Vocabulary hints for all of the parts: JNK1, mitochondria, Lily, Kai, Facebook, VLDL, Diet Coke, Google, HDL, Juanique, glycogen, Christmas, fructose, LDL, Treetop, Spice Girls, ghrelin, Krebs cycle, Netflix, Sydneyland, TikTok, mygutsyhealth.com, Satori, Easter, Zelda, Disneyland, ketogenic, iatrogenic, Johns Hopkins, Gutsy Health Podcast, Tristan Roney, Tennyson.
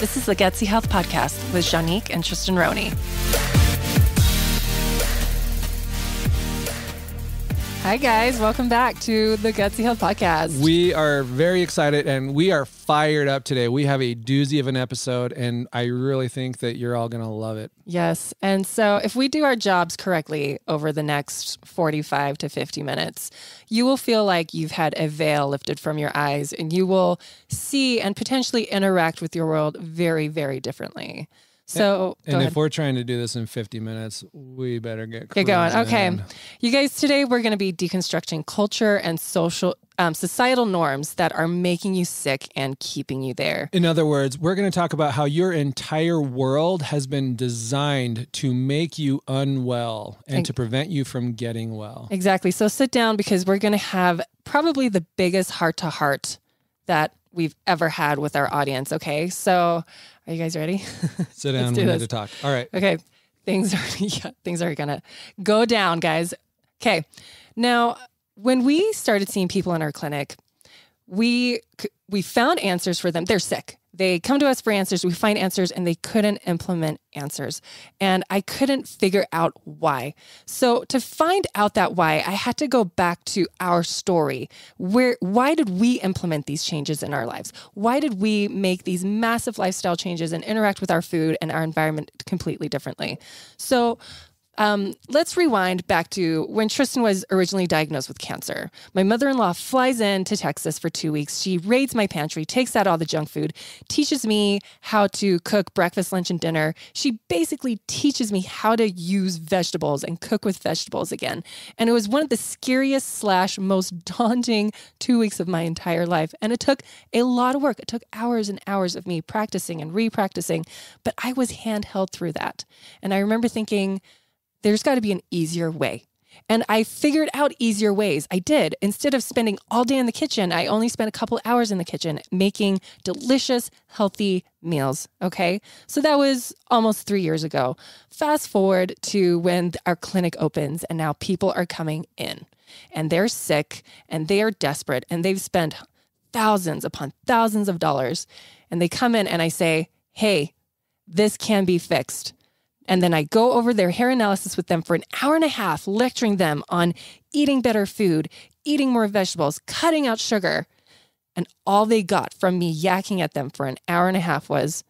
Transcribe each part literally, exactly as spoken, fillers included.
This is the Gutsy Health Podcast with Juanique and Tristan Roney. Hi guys, welcome back to the Gutsy Health Podcast. We are very excited and we are fired up today. We have a doozy of an episode and I really think that you're all going to love it. Yes, and so if we do our jobs correctly over the next forty-five to fifty minutes, you will feel like you've had a veil lifted from your eyes and you will see and potentially interact with your world very, very differently. So, and, and if we're trying to do this in fifty minutes, we better get, get going. Okay. You guys, today we're going to be deconstructing culture and social, um, societal norms that are making you sick and keeping you there. In other words, we're going to talk about how your entire world has been designed to make you unwell and okay. to prevent you from getting well. Exactly. So sit down because we're going to have probably the biggest heart-to-heart that we've ever had with our audience. Okay. So are you guys ready? Sit down. Do we this. Need to talk. All right. Okay. Things are, yeah, things are going to go down, guys. Okay. Now, when we started seeing people in our clinic, we, we found answers for them. They're sick. They come to us for answers. We find answers and they couldn't implement answers. And I couldn't figure out why. So to find out that why, I had to go back to our story. Where, why did we implement these changes in our lives? Why did we make these massive lifestyle changes and interact with our food and our environment completely differently? So Um, let's rewind back to when Tristan was originally diagnosed with cancer. My mother-in-law flies in to Texas for two weeks. She raids my pantry, takes out all the junk food, teaches me how to cook breakfast, lunch, and dinner. She basically teaches me how to use vegetables and cook with vegetables again. And it was one of the scariest slash most daunting two weeks of my entire life. And it took a lot of work. It took hours and hours of me practicing and re-practicing, but I was handheld through that. And I remember thinking, there's got to be an easier way. And I figured out easier ways. I did. Instead of spending all day in the kitchen, I only spent a couple hours in the kitchen making delicious, healthy meals. Okay. So that was almost three years ago. Fast forward to when our clinic opens and now people are coming in and they're sick and they are desperate and they've spent thousands upon thousands of dollars. And they come in and I say, hey, this can be fixed. And then I go over their hair analysis with them for an hour and a half, lecturing them on eating better food, eating more vegetables, cutting out sugar. And all they got from me yakking at them for an hour and a half was,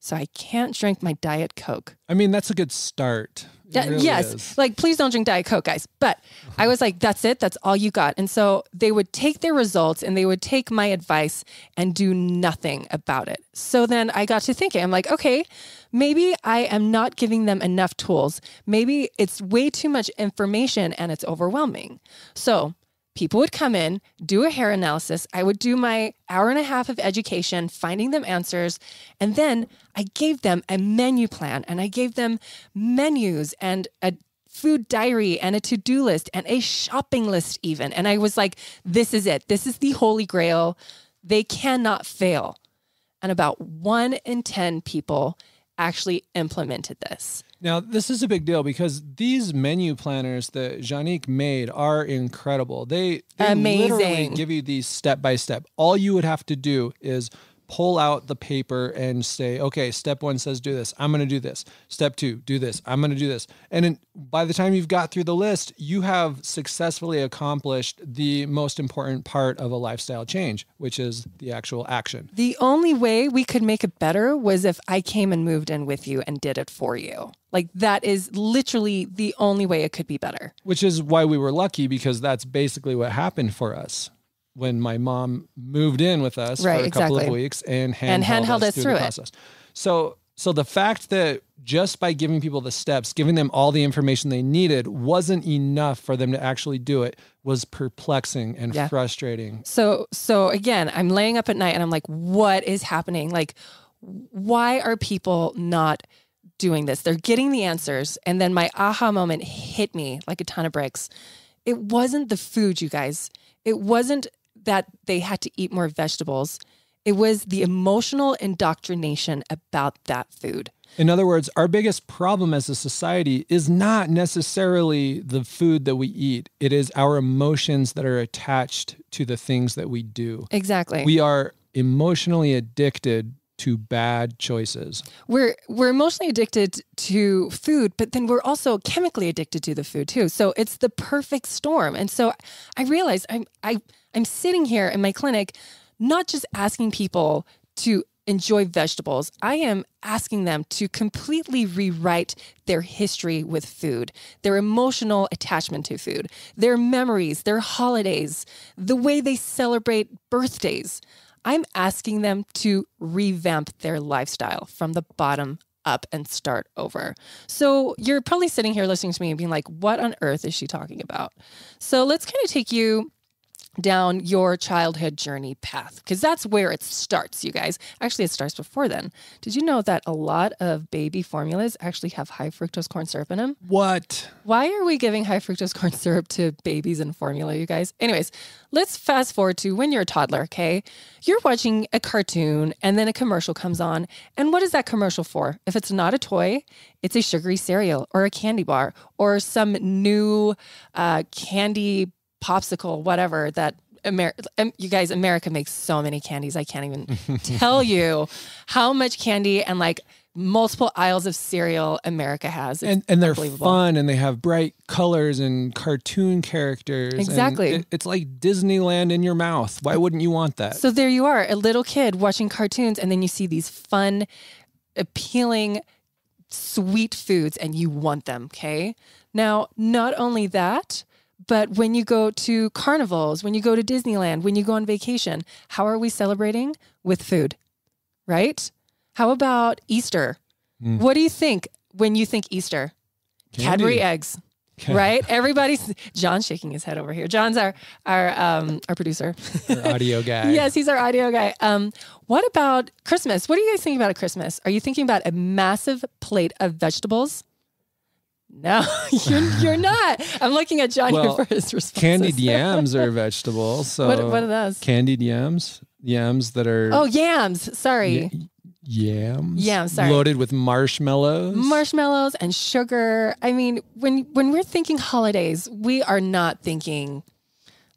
so I can't drink my Diet Coke. I mean, that's a good start. It really yes. is. Like, please don't drink Diet Coke, guys. But I was like, that's it. That's all you got. And so they would take their results and they would take my advice and do nothing about it. So then I got to thinking, I'm like, okay, maybe I am not giving them enough tools. Maybe it's way too much information and it's overwhelming. So people would come in, do a hair analysis. I would do my hour and a half of education, finding them answers. And then I gave them a menu plan and I gave them menus and a food diary and a to-do list and a shopping list even. And I was like, this is it. This is the holy grail. They cannot fail. And about one in ten people actually implemented this. Now, this is a big deal because these menu planners that Juanique made are incredible. They, they literally give you these step-by-step. All you would have to do is pull out the paper and say, okay, step one says do this. I'm going to do this. Step two, do this. I'm going to do this. And in, by the time you've got through the list, you have successfully accomplished the most important part of a lifestyle change, which is the actual action. The only way we could make it better was if I came and moved in with you and did it for you. Like, that is literally the only way it could be better. Which is why we were lucky, because that's basically what happened for us. When my mom moved in with us right, for a couple exactly. of weeks and handheld, and handheld us, us through, through the it. process. So, so the fact that just by giving people the steps, giving them all the information they needed wasn't enough for them to actually do it was perplexing and yeah. frustrating. So, so again, I'm laying up at night and I'm like, what is happening? Like, why are people not doing this? They're getting the answers. And then my aha moment hit me like a ton of bricks. It wasn't the food, you guys. It wasn't that they had to eat more vegetables. It was the emotional indoctrination about that food. In other words, our biggest problem as a society is not necessarily the food that we eat. It is our emotions that are attached to the things that we do. Exactly. We are emotionally addicted to bad choices. We're we're emotionally addicted to food, but then we're also chemically addicted to the food too. So it's the perfect storm. And so I realized I'm I I'm sitting here in my clinic, not just asking people to enjoy vegetables. I am asking them to completely rewrite their history with food, their emotional attachment to food, their memories, their holidays, the way they celebrate birthdays. I'm asking them to revamp their lifestyle from the bottom up and start over. So you're probably sitting here listening to me and being like, what on earth is she talking about? So let's kind of take you down your childhood journey path, because that's where it starts, you guys. Actually, it starts before then. Did you know that a lot of baby formulas actually have high fructose corn syrup in them? What? Why are we giving high fructose corn syrup to babies in formula, you guys? Anyways, let's fast forward to when you're a toddler, okay? You're watching a cartoon and then a commercial comes on. And what is that commercial for? If it's not a toy, it's a sugary cereal or a candy bar or some new uh, candy popsicle, whatever that Amer um, you guys, America makes so many candies. I can't even tell you how much candy and like multiple aisles of cereal America has. It's and and they're fun and they have bright colors and cartoon characters. Exactly. And it, it's like Disneyland in your mouth. Why wouldn't you want that? So there you are, a little kid watching cartoons, and then you see these fun, appealing, sweet foods and you want them. Okay. Now, not only that, but when you go to carnivals, when you go to Disneyland, when you go on vacation, how are we celebrating? With food, right? How about Easter? Mm. What do you think when you think Easter? Candy. Cadbury eggs, okay. Right? Everybody's, John's shaking his head over here. John's our, our, um, our producer. Our audio guy. Yes, he's our audio guy. Um, what about Christmas? What are you guys thinking about at Christmas? Are you thinking about a massive plate of vegetables? No, you're, you're not. I'm looking at John well, here for his responses. Candied yams are vegetables. So what, what are those? Candied yams. Yams that are... Oh, yams. Sorry. Yams. Yams, sorry. Loaded with marshmallows. Marshmallows and sugar. I mean, when, when we're thinking holidays, we are not thinking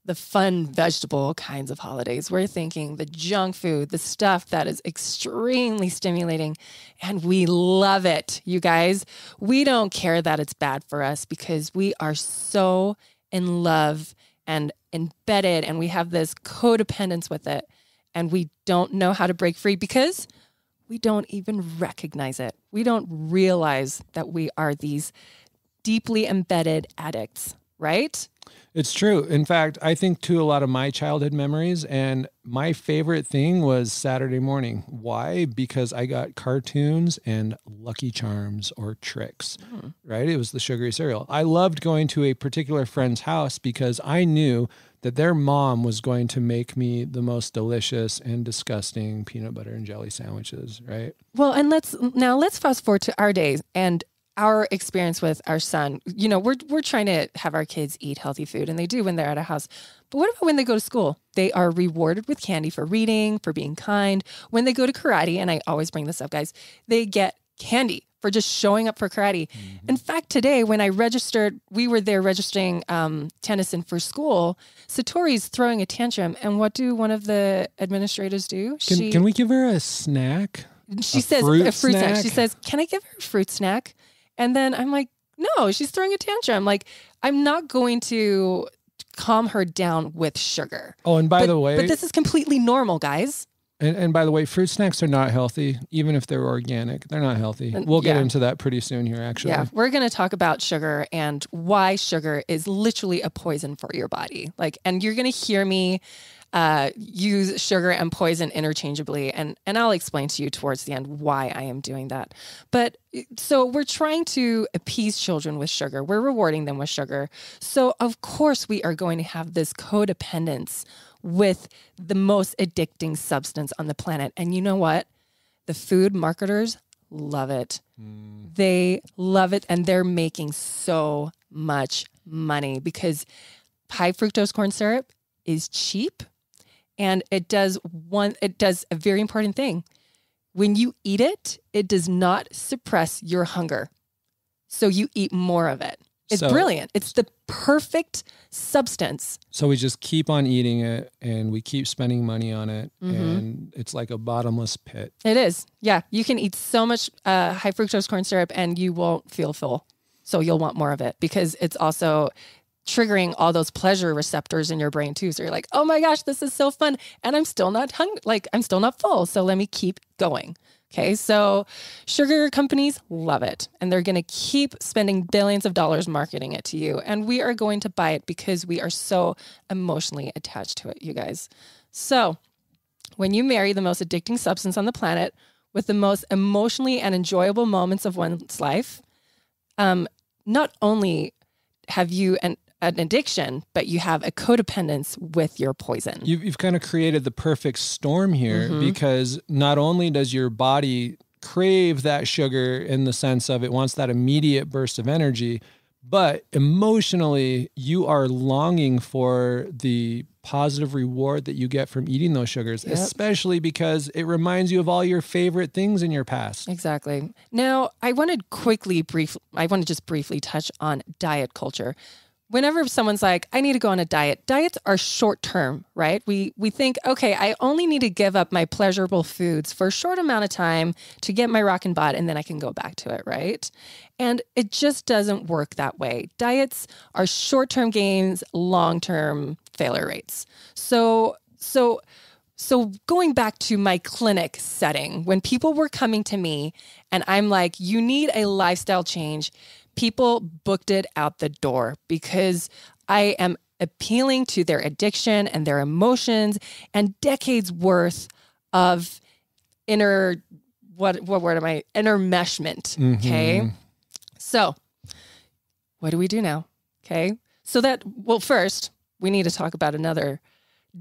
the fun vegetable kinds of holidays. We're thinking the junk food, the stuff that is extremely stimulating, and we love it, you guys. We don't care that it's bad for us because we are so in love and embedded, and we have this codependence with it, and we don't know how to break free because we don't even recognize it. We don't realize that we are these deeply embedded addicts, right? It's true. In fact, I think to a lot of my childhood memories, and my favorite thing was Saturday morning. Why? Because I got cartoons and Lucky Charms or Tricks, mm. right? It was the sugary cereal. I loved going to a particular friend's house because I knew that their mom was going to make me the most delicious and disgusting peanut butter and jelly sandwiches, right? Well, and let's now let's fast forward to our days and our experience with our son. You know, we're, we're trying to have our kids eat healthy food, and they do when they're at a house. But what about when they go to school? They are rewarded with candy for reading, for being kind. When they go to karate, and I always bring this up, guys, they get candy for just showing up for karate. Mm-hmm. In fact, today when I registered, we were there registering um, Tennyson for school. Satori's throwing a tantrum. And what do one of the administrators do? Can, she, can we give her a snack? She a says, fruit a fruit snack? snack. She says, can I give her a fruit snack? And then I'm like, no, she's throwing a tantrum. Like, I'm not going to calm her down with sugar. Oh, and by but, the way... But this is completely normal, guys. And, and by the way, fruit snacks are not healthy, even if they're organic. They're not healthy. We'll get yeah. into that pretty soon here, actually. Yeah, we're going to talk about sugar and why sugar is literally a poison for your body. Like, and you're going to hear me uh, use sugar and poison interchangeably. And, and I'll explain to you towards the end why I am doing that. But so we're trying to appease children with sugar. We're rewarding them with sugar. So of course we are going to have this codependence with the most addicting substance on the planet. And you know what? The food marketers love it. Mm. They love it. And they're making so much money because high fructose corn syrup is cheap. And it does one, it does a very important thing. When you eat it, it does not suppress your hunger. So you eat more of it. It's so brilliant. It's the perfect substance. So we just keep on eating it and we keep spending money on it. Mm-hmm. And it's like a bottomless pit. It is. Yeah. You can eat so much uh, high fructose corn syrup and you won't feel full. So you'll want more of it because it's also triggering all those pleasure receptors in your brain too. So you're like, oh my gosh, this is so fun. And I'm still not hungry. Like I'm still not full. So let me keep going. Okay, so sugar companies love it, and they're going to keep spending billions of dollars marketing it to you, and we are going to buy it because we are so emotionally attached to it, you guys. So when you marry the most addicting substance on the planet with the most emotionally and enjoyable moments of one's life, um, not only have you an an addiction, but you have a codependence with your poison. You've, you've kind of created the perfect storm here, mm-hmm. because not only does your body crave that sugar in the sense of it wants that immediate burst of energy, but emotionally you are longing for the positive reward that you get from eating those sugars, yep. especially because it reminds you of all your favorite things in your past. Exactly. Now, I want to quickly brief, I want to just briefly touch on diet culture. Whenever someone's like, I need to go on a diet, diets are short-term, right? We we think, okay, I only need to give up my pleasurable foods for a short amount of time to get my rockin' bod, and then I can go back to it, right? And it just doesn't work that way. Diets are short-term gains, long-term failure rates. So, so, so going back to my clinic setting, when people were coming to me and I'm like, you need a lifestyle change, people booked it out the door because I am appealing to their addiction and their emotions and decades worth of inner, what what word am I? Intermeshment, mm-hmm. okay? So what do we do now, okay? So that, well, first, we need to talk about another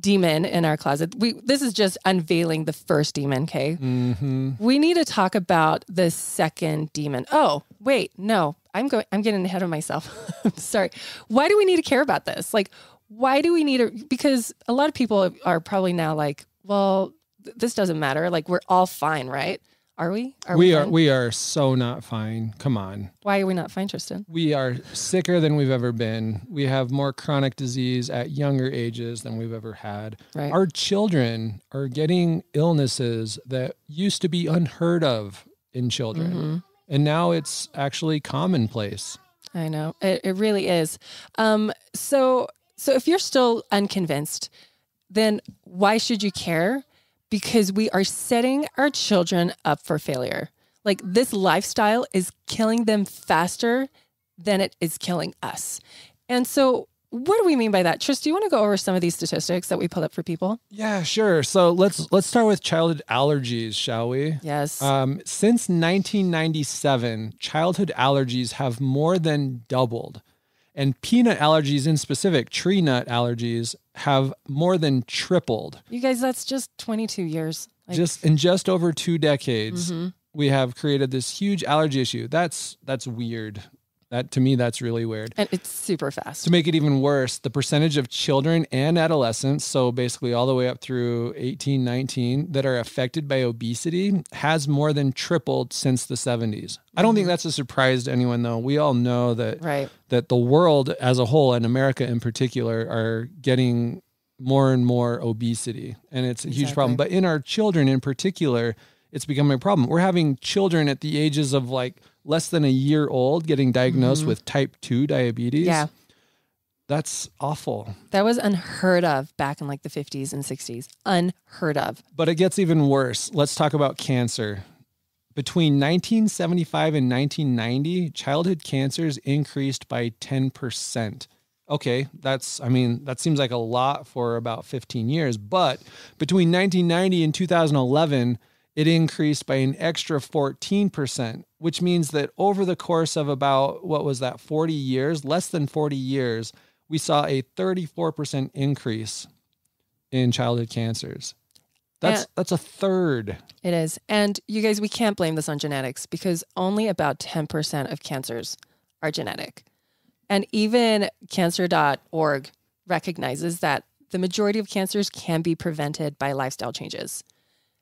demon in our closet. We This is just unveiling the first demon, okay? Mm-hmm. We need to talk about the second demon. Oh, wait, no. I'm going, I'm getting ahead of myself. I'm sorry. Why do we need to care about this? Like, why do we need to, because a lot of people are probably now like, well, th this doesn't matter. Like we're all fine, right? Are we? Are we, we are, fine? We are so not fine. Come on. Why are we not fine, Tristan? We are sicker than we've ever been. We have more chronic disease at younger ages than we've ever had. Right. Our children are getting illnesses that used to be unheard of in children. Mm-hmm. And now it's actually commonplace. I know. It, it really is. Um, so so if you're still unconvinced, then why should you care? Because we are setting our children up for failure. Like this lifestyle is killing them faster than it is killing us. And so what do we mean by that? Tris, do you want to go over some of these statistics that we pulled up for people? Yeah, sure. So let's let's start with childhood allergies, shall we? Yes. Um, since nineteen ninety-seven, childhood allergies have more than doubled. And peanut allergies in specific, tree nut allergies, have more than tripled. You guys, that's just twenty-two years. Like just in just over two decades, mm-hmm. we have created this huge allergy issue. That's that's weird. That, to me, that's really weird. And it's super fast. To make it even worse, the percentage of children and adolescents, so basically all the way up through eighteen, nineteen, that are affected by obesity has more than tripled since the seventies. I don't think that's a surprise to anyone, though. We all know that, right. that the world as a whole, and America in particular, are getting more and more obesity. And it's a exactly. huge problem. But in our children in particular, it's become a problem. We're having children at the ages of like less than a year old getting diagnosed mm-hmm. with type two diabetes. Yeah. That's awful. That was unheard of back in like the fifties and sixties. Unheard of. But it gets even worse. Let's talk about cancer. Between nineteen seventy-five and nineteen ninety, childhood cancers increased by ten percent. Okay, that's, I mean, that seems like a lot for about fifteen years, but between nineteen ninety and two thousand eleven, it increased by an extra fourteen percent, which means that over the course of about, what was that, forty years, less than forty years, we saw a thirty-four percent increase in childhood cancers. That's, and that's a third. It is. And you guys, we can't blame this on genetics because only about ten percent of cancers are genetic. And even cancer dot org recognizes that the majority of cancers can be prevented by lifestyle changes.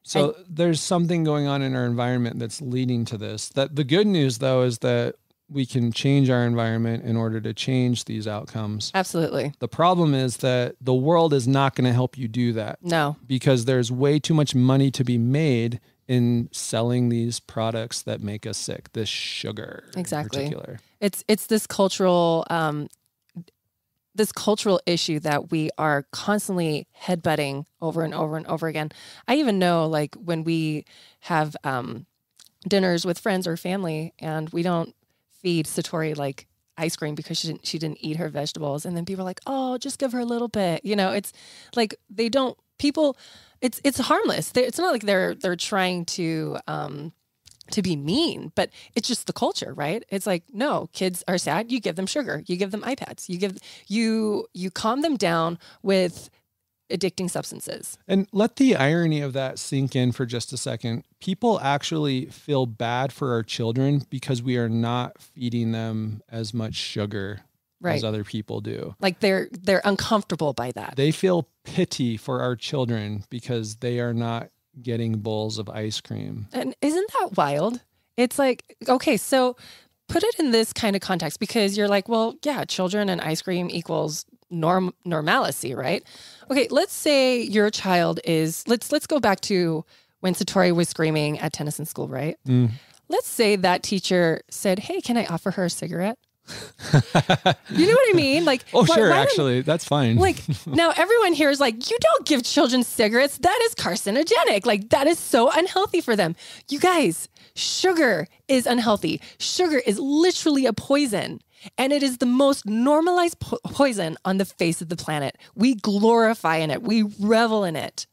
So there's something going on in our environment that's leading to this. That the good news, though, is that we can change our environment in order to change these outcomes. Absolutely. The problem is that the world is not going to help you do that. No. Because there's way too much money to be made in selling these products that make us sick, this sugar exactly. in particular. It's, it's this cultural, um, this cultural issue that we are constantly headbutting over and over and over again. I even know, like, when we have um, dinners with friends or family and we don't feed Satori like ice cream because she didn't, she didn't eat her vegetables. And then people are like, oh, just give her a little bit. You know, it's like, they don't, people, it's, it's harmless. They, it's not like they're, they're trying to, um, to be mean, but it's just the culture, right? It's like, no, kids are sad. You give them sugar, you give them iPads, you give, you, you calm them down with addicting substances. And let the irony of that sink in for just a second. People actually feel bad for our children because we are not feeding them as much sugar right. as other people do. Like they're, they're uncomfortable by that. They feel pity for our children because they are not getting bowls of ice cream. And isn't that wild? It's like, okay, so put it in this kind of context, because you're like, well, yeah, children and ice cream equals norm normalcy, right? Okay, let's say your child is, let's let's go back to when Satori was screaming at Tennyson school, right? Mm. Let's say that teacher said, hey, can I offer her a cigarette? You know what I mean? Like, oh, why, sure, why actually, that's fine. Like, now everyone here is like, you don't give children cigarettes. That is carcinogenic. Like, that is so unhealthy for them. You guys, sugar is unhealthy. Sugar is literally a poison. And it is the most normalized po poison on the face of the planet. We glorify in it. We revel in it.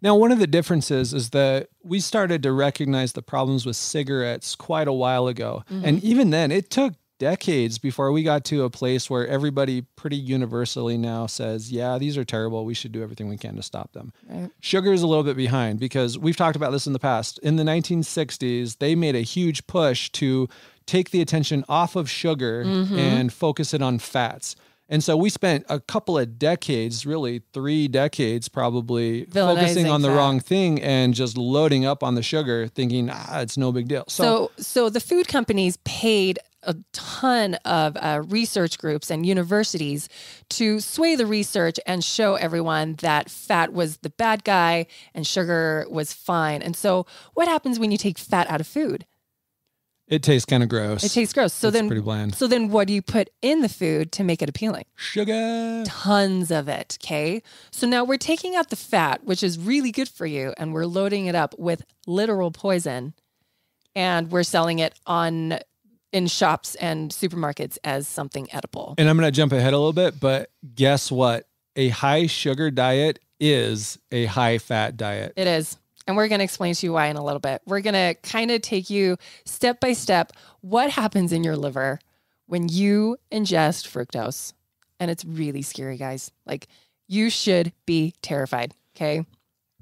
Now, one of the differences is that we started to recognize the problems with cigarettes quite a while ago. Mm-hmm. And even then, it took decades before we got to a place where everybody pretty universally now says, yeah, these are terrible. We should do everything we can to stop them. Right. Sugar is a little bit behind because we've talked about this in the past. In the nineteen sixties, they made a huge push to take the attention off of sugar mm-hmm. and focus it on fats. And so we spent a couple of decades, really three decades probably, focusing on the fat. wrong thing and just loading up on the sugar, thinking, ah, it's no big deal. So, so, so the food companies paid a ton of uh, research groups and universities to sway the research and show everyone that fat was the bad guy and sugar was fine. And so what happens when you take fat out of food? It tastes kind of gross. It tastes gross. So it's then pretty bland. So then what do you put in the food to make it appealing? Sugar. Tons of it, okay? So now we're taking out the fat, which is really good for you, and we're loading it up with literal poison, and we're selling it on in shops and supermarkets as something edible. And I'm going to jump ahead a little bit, but guess what? A high sugar diet is a high fat diet. It is. And we're going to explain to you why in a little bit. We're going to kind of take you step by step what happens in your liver when you ingest fructose. And it's really scary, guys. Like, you should be terrified, okay?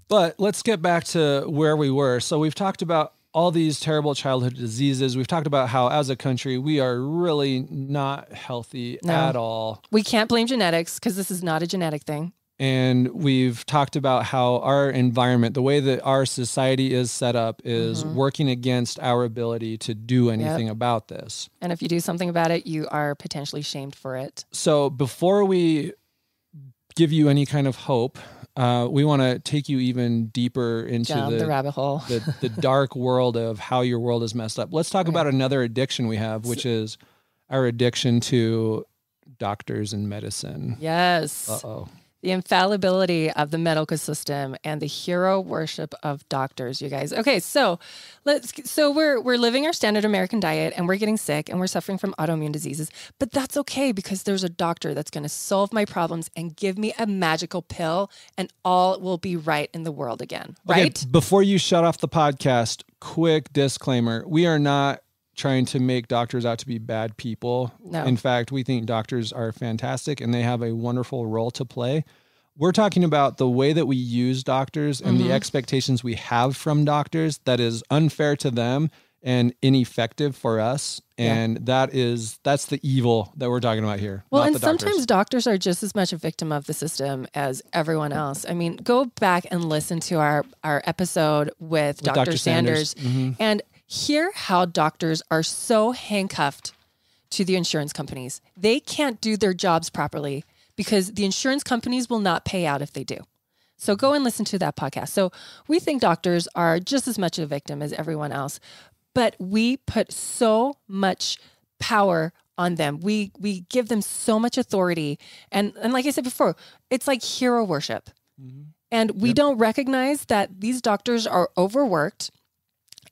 But let's get back to where we were. So we've talked about all these terrible childhood diseases. We've talked about how as a country, we are really not healthy no. at all. We can't blame genetics because this is not a genetic thing. And we've talked about how our environment, the way that our society is set up, is mm-hmm. working against our ability to do anything yep. about this. And if you do something about it, you are potentially shamed for it. So before we give you any kind of hope, uh, we want to take you even deeper into the, the rabbit hole, the, the dark world of how your world is messed up. Let's talk right. about another addiction we have, which is our addiction to doctors and medicine. Yes. Uh-oh. The infallibility of the medical system and the hero worship of doctors, you guys. Okay, so let's. So we're we're living our standard American diet, and we're getting sick, and we're suffering from autoimmune diseases. But that's okay because there's a doctor that's going to solve my problems and give me a magical pill, and all will be right in the world again. Right? Okay, before you shut off the podcast, quick disclaimer: we are not trying to make doctors out to be bad people. No. In fact, we think doctors are fantastic and they have a wonderful role to play. We're talking about the way that we use doctors and mm-hmm. the expectations we have from doctors that is unfair to them and ineffective for us. And yeah. that is, that's the evil that we're talking about here. Well, and sometimes doctors are just as much a victim of the system as everyone else. I mean, go back and listen to our, our episode with, with Doctor Doctor Sanders, Sanders. Mm-hmm. and hear how doctors are so handcuffed to the insurance companies. They can't do their jobs properly because the insurance companies will not pay out if they do. So go and listen to that podcast. So we think doctors are just as much a victim as everyone else, but we put so much power on them. We we give them so much authority. And, and like I said before, it's like hero worship. Mm-hmm. And we yep. don't recognize that these doctors are overworked.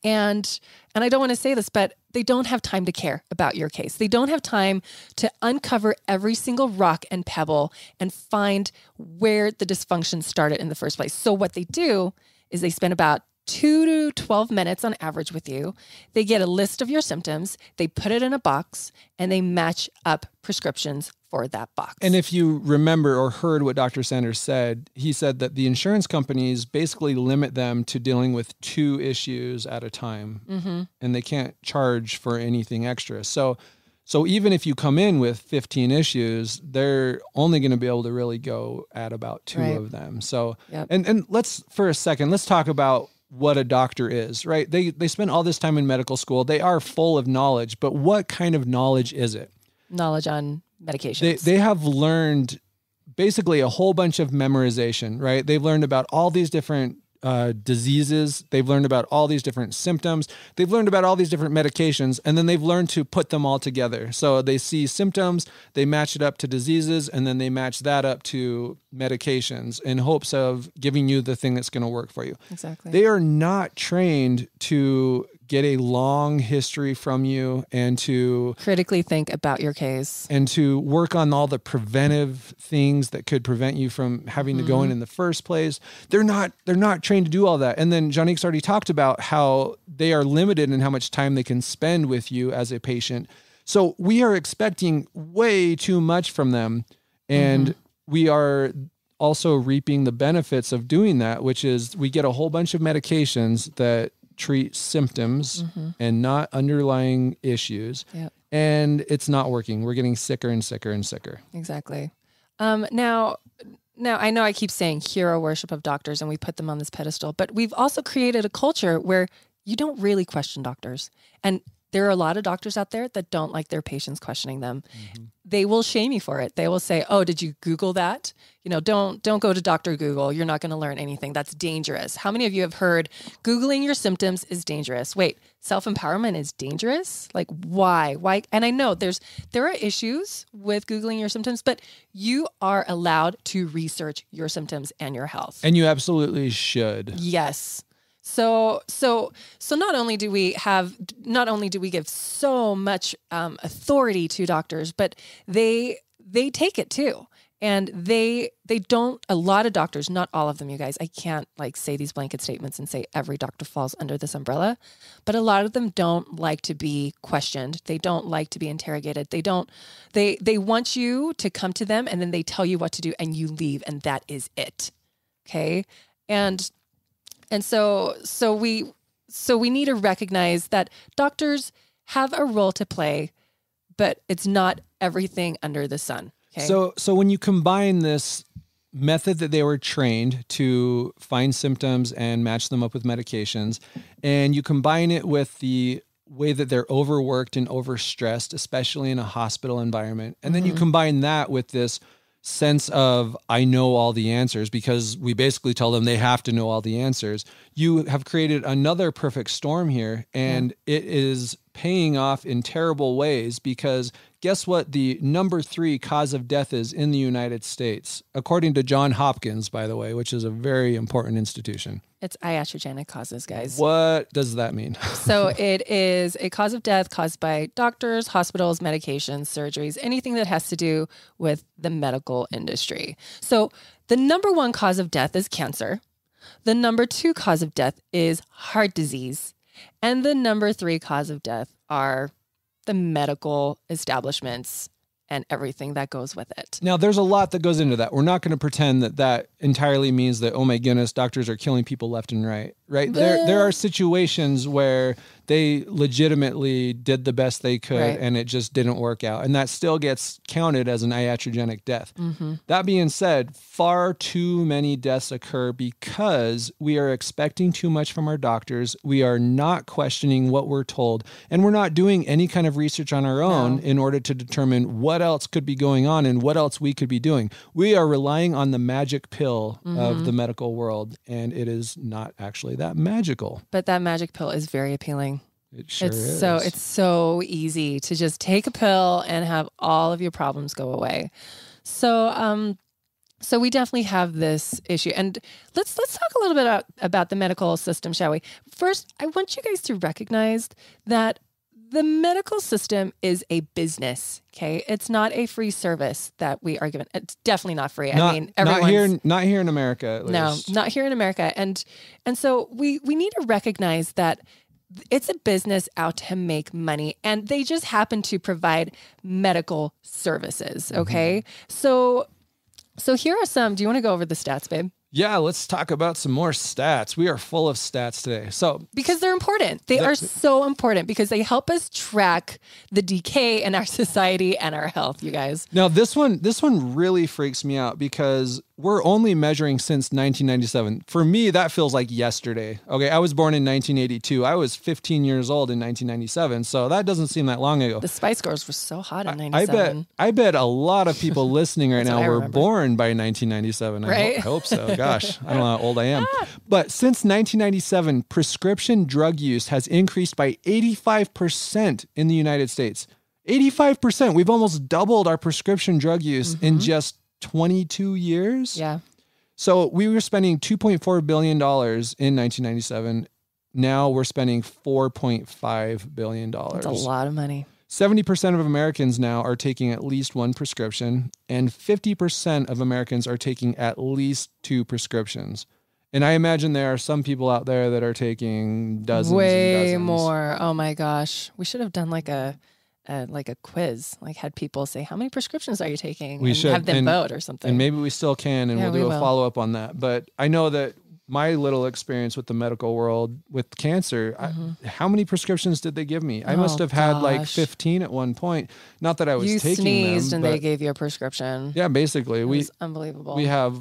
And and I don't want to say this, but they don't have time to care about your case. They don't have time to uncover every single rock and pebble and find where the dysfunction started in the first place. So what they do is they spend about two to twelve minutes on average with you. They get a list of your symptoms. They put it in a box and they match up prescriptions for that box. And if you remember or heard what Doctor Sanders said, he said that the insurance companies basically limit them to dealing with two issues at a time, mm-hmm. and they can't charge for anything extra. So, so even if you come in with fifteen issues, they're only going to be able to really go at about two right. of them. So, yep. and, and let's, for a second, let's talk about what a doctor is, right? They, they spend all this time in medical school. They are full of knowledge, but what kind of knowledge is it? Knowledge on medications. They, they have learned basically a whole bunch of memorization, right? They've learned about all these different uh, diseases. They've learned about all these different symptoms. They've learned about all these different medications, and then they've learned to put them all together. So they see symptoms, they match it up to diseases, and then they match that up to medications in hopes of giving you the thing that's going to work for you. Exactly. They are not trained to get a long history from you and to critically think about your case and to work on all the preventive things that could prevent you from having mm-hmm. to go in in the first place. They're not, they're not trained to do all that. And then Juanique's already talked about how they are limited in how much time they can spend with you as a patient. So we are expecting way too much from them. And mm-hmm. we are also reaping the benefits of doing that, which is we get a whole bunch of medications that treat symptoms mm-hmm. and not underlying issues. Yep. And it's not working. We're getting sicker and sicker and sicker. Exactly. Um, now, now I know I keep saying hero worship of doctors and we put them on this pedestal, but we've also created a culture where you don't really question doctors. And there are a lot of doctors out there that don't like their patients questioning them. Mm-hmm. They will shame you for it. They will say, oh, did you Google that? You know, don't, don't go to Doctor Google. You're not going to learn anything. That's dangerous. How many of you have heard Googling your symptoms is dangerous? Wait, self-empowerment is dangerous? Like why? Why? And I know there's, there are issues with Googling your symptoms, but you are allowed to research your symptoms and your health. And you absolutely should. Yes. So, so, so not only do we have, not only do we give so much um, authority to doctors, but they, they take it too. And they, they don't, a lot of doctors, not all of them, you guys, I can't like say these blanket statements and say every doctor falls under this umbrella, but a lot of them don't like to be questioned. They don't like to be interrogated. They don't, they, they want you to come to them and then they tell you what to do and you leave and that is it. Okay. And And so, so we, so we need to recognize that doctors have a role to play, but it's not everything under the sun. Okay? So, so when you combine this method that they were trained to find symptoms and match them up with medications, and you combine it with the way that they're overworked and overstressed, especially in a hospital environment, and then mm-hmm. you combine that with this sense of, I know all the answers, because we basically tell them they have to know all the answers. You have created another perfect storm here, and yeah. it is paying off in terrible ways, because guess what the number three cause of death is in the United States, according to Johns Hopkins, by the way, which is a very important institution. It's iatrogenic causes, guys. What does that mean? So it is a cause of death caused by doctors, hospitals, medications, surgeries, anything that has to do with the medical industry. So the number one cause of death is cancer. The number two cause of death is heart disease. And the number three cause of death are the medical establishments and everything that goes with it. Now, there's a lot that goes into that. We're not going to pretend that that entirely means that, oh my goodness, doctors are killing people left and right, right? There, there are situations where they legitimately did the best they could, right. and it just didn't work out. And that still gets counted as an iatrogenic death. Mm-hmm. That being said, far too many deaths occur because we are expecting too much from our doctors. We are not questioning what we're told, and we're not doing any kind of research on our own no. in order to determine what else could be going on and what else we could be doing. We are relying on the magic pill mm-hmm. of the medical world, and it is not actually that magical. But that magic pill is very appealing. It sure it's is. So, it's so easy to just take a pill and have all of your problems go away. So, um, so we definitely have this issue. And let's let's talk a little bit about, about the medical system, shall we? First, I want you guys to recognize that the medical system is a business, okay? It's not a free service that we are given. It's definitely not free. Not, I mean, not here, not here in America. At least. No, not here in America. And and so we we need to recognize that it's a business out to make money, and they just happen to provide medical services, okay? Mm-hmm. So so here are some. Do you want to go over the stats, babe? Yeah, let's talk about some more stats. We are full of stats today. So because they're important. They are so important because they help us track the decay in our society and our health, you guys. Now, this one this one really freaks me out because we're only measuring since nineteen ninety-seven. For me, that feels like yesterday. Okay, I was born in nineteen eighty-two. I was fifteen years old in nineteen ninety-seven, so that doesn't seem that long ago. The Spice Girls were so hot in ninety-seven. I, I bet I bet a lot of people listening right now were born by nineteen ninety-seven. Right? I, ho I hope so. Gosh, I don't know how old I am. But since nineteen ninety-seven, prescription drug use has increased by eighty-five percent in the United States. eighty-five percent. We've almost doubled our prescription drug use mm-hmm. in just twenty-two years. Yeah. So we were spending two point four billion dollars in nineteen ninety-seven. Now we're spending four point five billion dollars. That's a lot of money. seventy percent of Americans now are taking at least one prescription, and fifty percent of Americans are taking at least two prescriptions. And I imagine there are some people out there that are taking dozens Way and dozens. more. Oh my gosh. We should have done like a Uh, like a quiz, like had people say, how many prescriptions are you taking? We and should have them and, vote or something. And maybe we still can, and yeah, we'll do we a follow-up on that. But I know that my little experience with the medical world with cancer, mm-hmm. I, how many prescriptions did they give me? I oh, must have had gosh. like fifteen at one point. Not that I was you taking them. You sneezed and they gave you a prescription. Yeah, basically. It we, was unbelievable. We have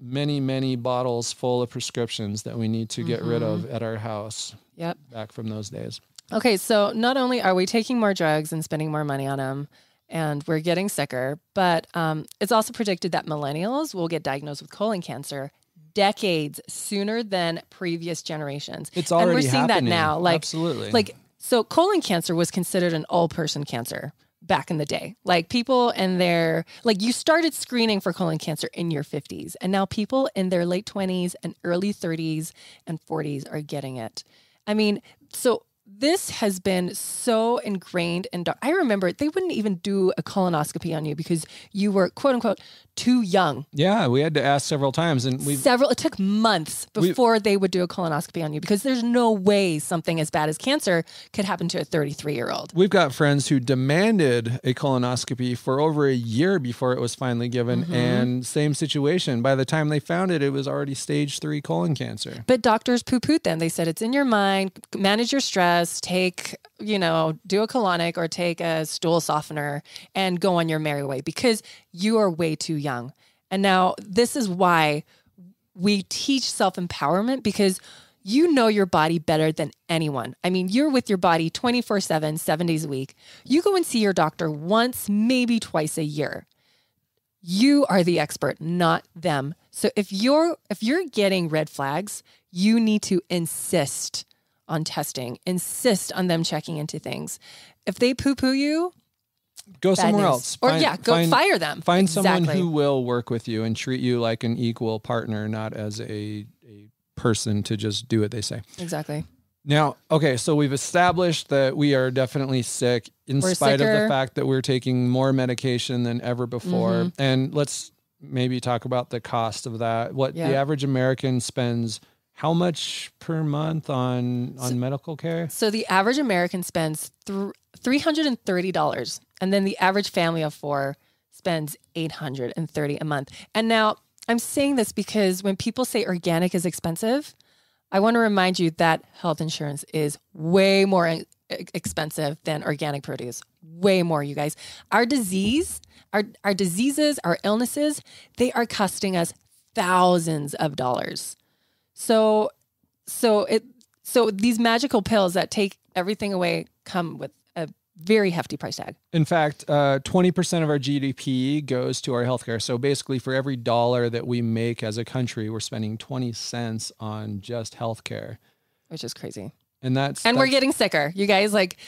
many, many bottles full of prescriptions that we need to get mm-hmm. rid of at our house. Yep. Back from those days. Okay, so not only are we taking more drugs and spending more money on them, and we're getting sicker, but um, it's also predicted that millennials will get diagnosed with colon cancer decades sooner than previous generations. It's already happening. And we're seeing happening. that now. Like, Absolutely. Like, so colon cancer was considered an all-person cancer back in the day. Like people in their, like you started screening for colon cancer in your fifties, and now people in their late twenties and early thirties and forties are getting it. I mean, so... This has been so ingrained. And I remember they wouldn't even do a colonoscopy on you because you were, quote unquote, too young. Yeah, we had to ask several times. and we Several, it took months before we, they would do a colonoscopy on you because there's no way something as bad as cancer could happen to a thirty-three-year-old. We've got friends who demanded a colonoscopy for over a year before it was finally given. Mm-hmm. And same situation. By the time they found it, it was already stage three colon cancer. But doctors poo-pooed them. They said, it's in your mind, manage your stress. Take, you know, do a colonic or take a stool softener and go on your merry way because you are way too young. And now this is why we teach self-empowerment, because you know your body better than anyone. I mean, you're with your body twenty-four seven, seven days a week. You go and see your doctor once, maybe twice a year. You are the expert, not them. So if you're, if you're getting red flags, you need to insist on testing, insist on them checking into things. If they poo-poo you, go somewhere news. else. Or find, yeah, go find, fire them. Find exactly. someone who will work with you and treat you like an equal partner, not as a, a person to just do what they say. Exactly. Now, okay, so we've established that we are definitely sick in we're spite sicker. of the fact that we're taking more medication than ever before. Mm-hmm. And let's maybe talk about the cost of that. What yeah. the average American spends how much per month on on so, medical care? So the average American spends three hundred thirty dollars, and then the average family of four spends eight hundred thirty dollars a month. And now I'm saying this because when people say organic is expensive, I want to remind you that health insurance is way more e- expensive than organic produce. Way more, you guys. Our disease, our, our diseases, our illnesses, they are costing us thousands of dollars. So, so it, so these magical pills that take everything away come with a very hefty price tag. In fact, uh, twenty percent of our G D P goes to our healthcare. So basically for every dollar that we make as a country, we're spending twenty cents on just healthcare. Which is crazy. And that's, and that's, we're getting sicker, you guys. Like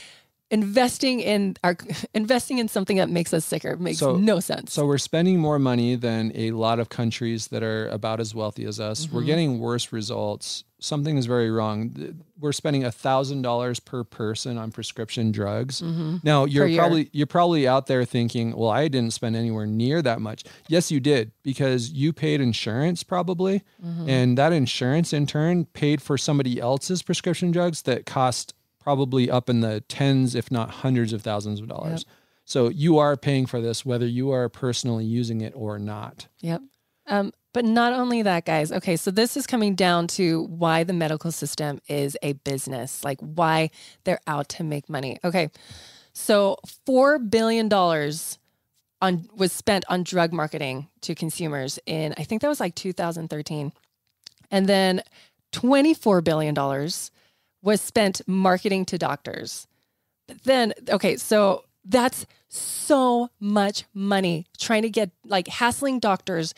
investing in our, investing in something that makes us sicker makes so, no sense. So we're spending more money than a lot of countries that are about as wealthy as us. Mm-hmm. We're getting worse results. Something is very wrong. We're spending a thousand dollars per person on prescription drugs. Mm-hmm. Now you're probably, you're probably out there thinking, well, I didn't spend anywhere near that much. Yes, you did, because you paid insurance probably. Mm-hmm. And that insurance in turn paid for somebody else's prescription drugs that cost probably up in the tens, if not hundreds of thousands of dollars. Yep. So you are paying for this, whether you are personally using it or not. Yep. Um, But not only that, guys. Okay, so this is coming down to why the medical system is a business, like why they're out to make money. Okay, so four billion dollars on, was spent on drug marketing to consumers in, I think that was like two thousand thirteen. And then twenty-four billion dollars was spent marketing to doctors. But then, okay, so that's so much money trying to get, like hassling doctors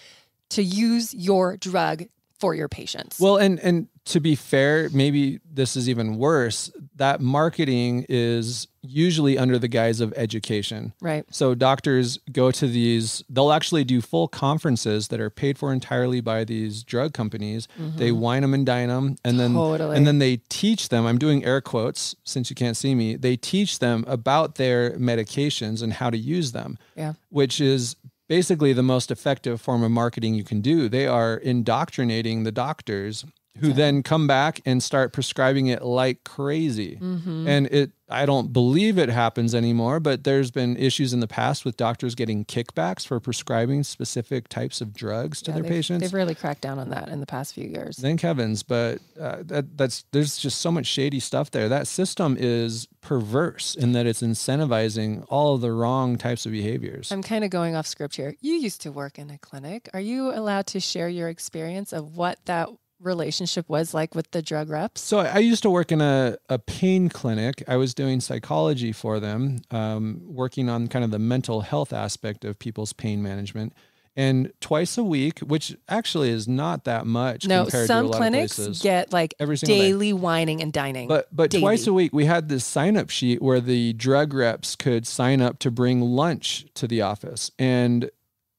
to use your drug for your patients. Well, and and to be fair, maybe this is even worse. That marketing is usually under the guise of education. Right. So doctors go to these, they'll actually do full conferences that are paid for entirely by these drug companies. Mm-hmm. They wine them and dine them. And then, totally. and then they teach them, I'm doing air quotes since you can't see me, they teach them about their medications and how to use them. Yeah. Which is basically the most effective form of marketing you can do. They are indoctrinating the doctors who yeah. then come back and start prescribing it like crazy. Mm-hmm. And it, I don't believe it happens anymore, but there's been issues in the past with doctors getting kickbacks for prescribing specific types of drugs to yeah, their they've, patients. They've really cracked down on that in the past few years. Thank heavens. But uh, that, that's, there's just so much shady stuff there. That system is perverse in that it's incentivizing all of the wrong types of behaviors. I'm kind of going off script here. You used to work in a clinic. Are you allowed to share your experience of what that relationship was like with the drug reps? So I used to work in a, a pain clinic. I was doing psychology for them, um, working on kind of the mental health aspect of people's pain management. And twice a week, which actually is not that much. No, compared some to a lot clinics of places, get like every daily day. Wining and dining. But but daily. Twice a week, we had this sign up sheet where the drug reps could sign up to bring lunch to the office. And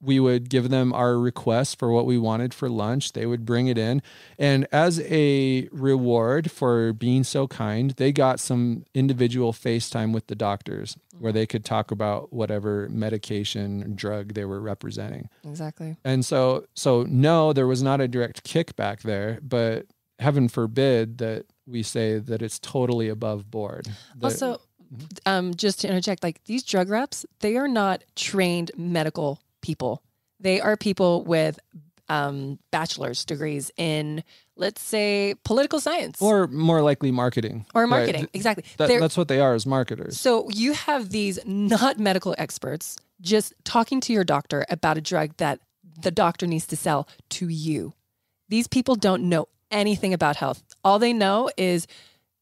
we would give them our request for what we wanted for lunch. They would bring it in. And as a reward for being so kind, they got some individual FaceTime with the doctors where they could talk about whatever medication or drug they were representing. Exactly. And so, so no, there was not a direct kickback there, but heaven forbid that we say that it's totally above board. That, also, mm-hmm. um, just to interject, like these drug reps, they are not trained medical people. They are people with um, bachelor's degrees in, let's say, political science. Or more likely marketing. Or marketing, right? Exactly. That, that's what they are, as marketers. So you have these not medical experts just talking to your doctor about a drug that the doctor needs to sell to you. These people don't know anything about health. All they know is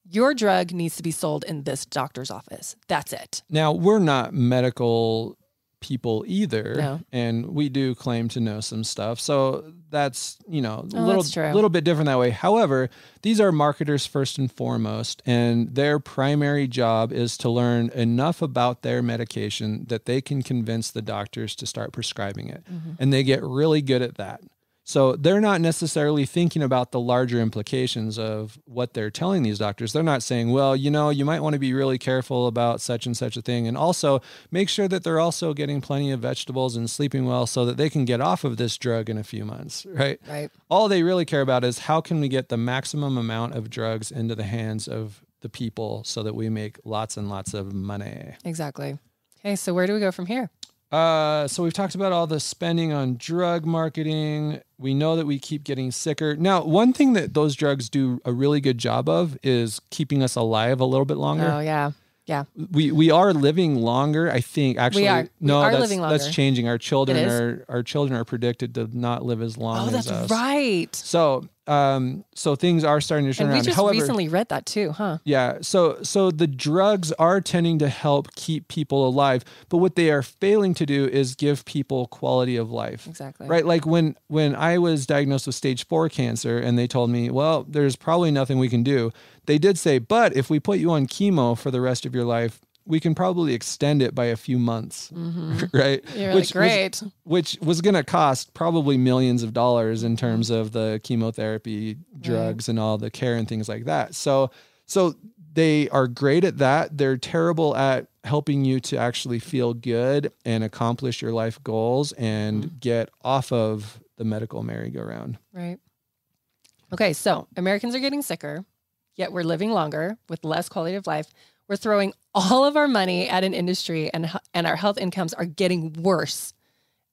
your drug needs to be sold in this doctor's office. That's it. Now, we're not medical people either. No. And we do claim to know some stuff. So that's, you know, a oh, little, little bit different that way. However, these are marketers first and foremost, and their primary job is to learn enough about their medication that they can convince the doctors to start prescribing it. Mm-hmm. And they get really good at that. So they're not necessarily thinking about the larger implications of what they're telling these doctors. They're not saying, well, you know, you might want to be really careful about such and such a thing. And also make sure that they're also getting plenty of vegetables and sleeping well so that they can get off of this drug in a few months, right? Right. All they really care about is how can we get the maximum amount of drugs into the hands of the people so that we make lots and lots of money. Exactly. Okay, so where do we go from here? Uh, so we've talked about all the spending on drug marketing. We know that we keep getting sicker. Now, one thing that those drugs do a really good job of is keeping us alive a little bit longer. Oh, yeah. Yeah. We we are living longer, I think. Actually, we are. We no, are that's, living longer. That's changing. Our children are our children are predicted to not live as long oh, as us. Oh, that's right. So um so things are starting to turn and around. We just However, recently read that too, huh? Yeah. So so the drugs are tending to help keep people alive, but what they are failing to do is give people quality of life. Exactly. Right? Like when when I was diagnosed with stage four cancer and they told me, well, there's probably nothing we can do. They did say, but if we put you on chemo for the rest of your life, we can probably extend it by a few months, mm-hmm. right? You're which, like, great. Which, which was going to cost probably millions of dollars in terms of the chemotherapy drugs right. and all the care and things like that. So, so they are great at that. They're terrible at helping you to actually feel good and accomplish your life goals and mm-hmm. get off of the medical merry-go-round. Right. Okay, so Americans are getting sicker. Yet we're living longer with less quality of life. We're throwing all of our money at an industry and, and our health incomes are getting worse.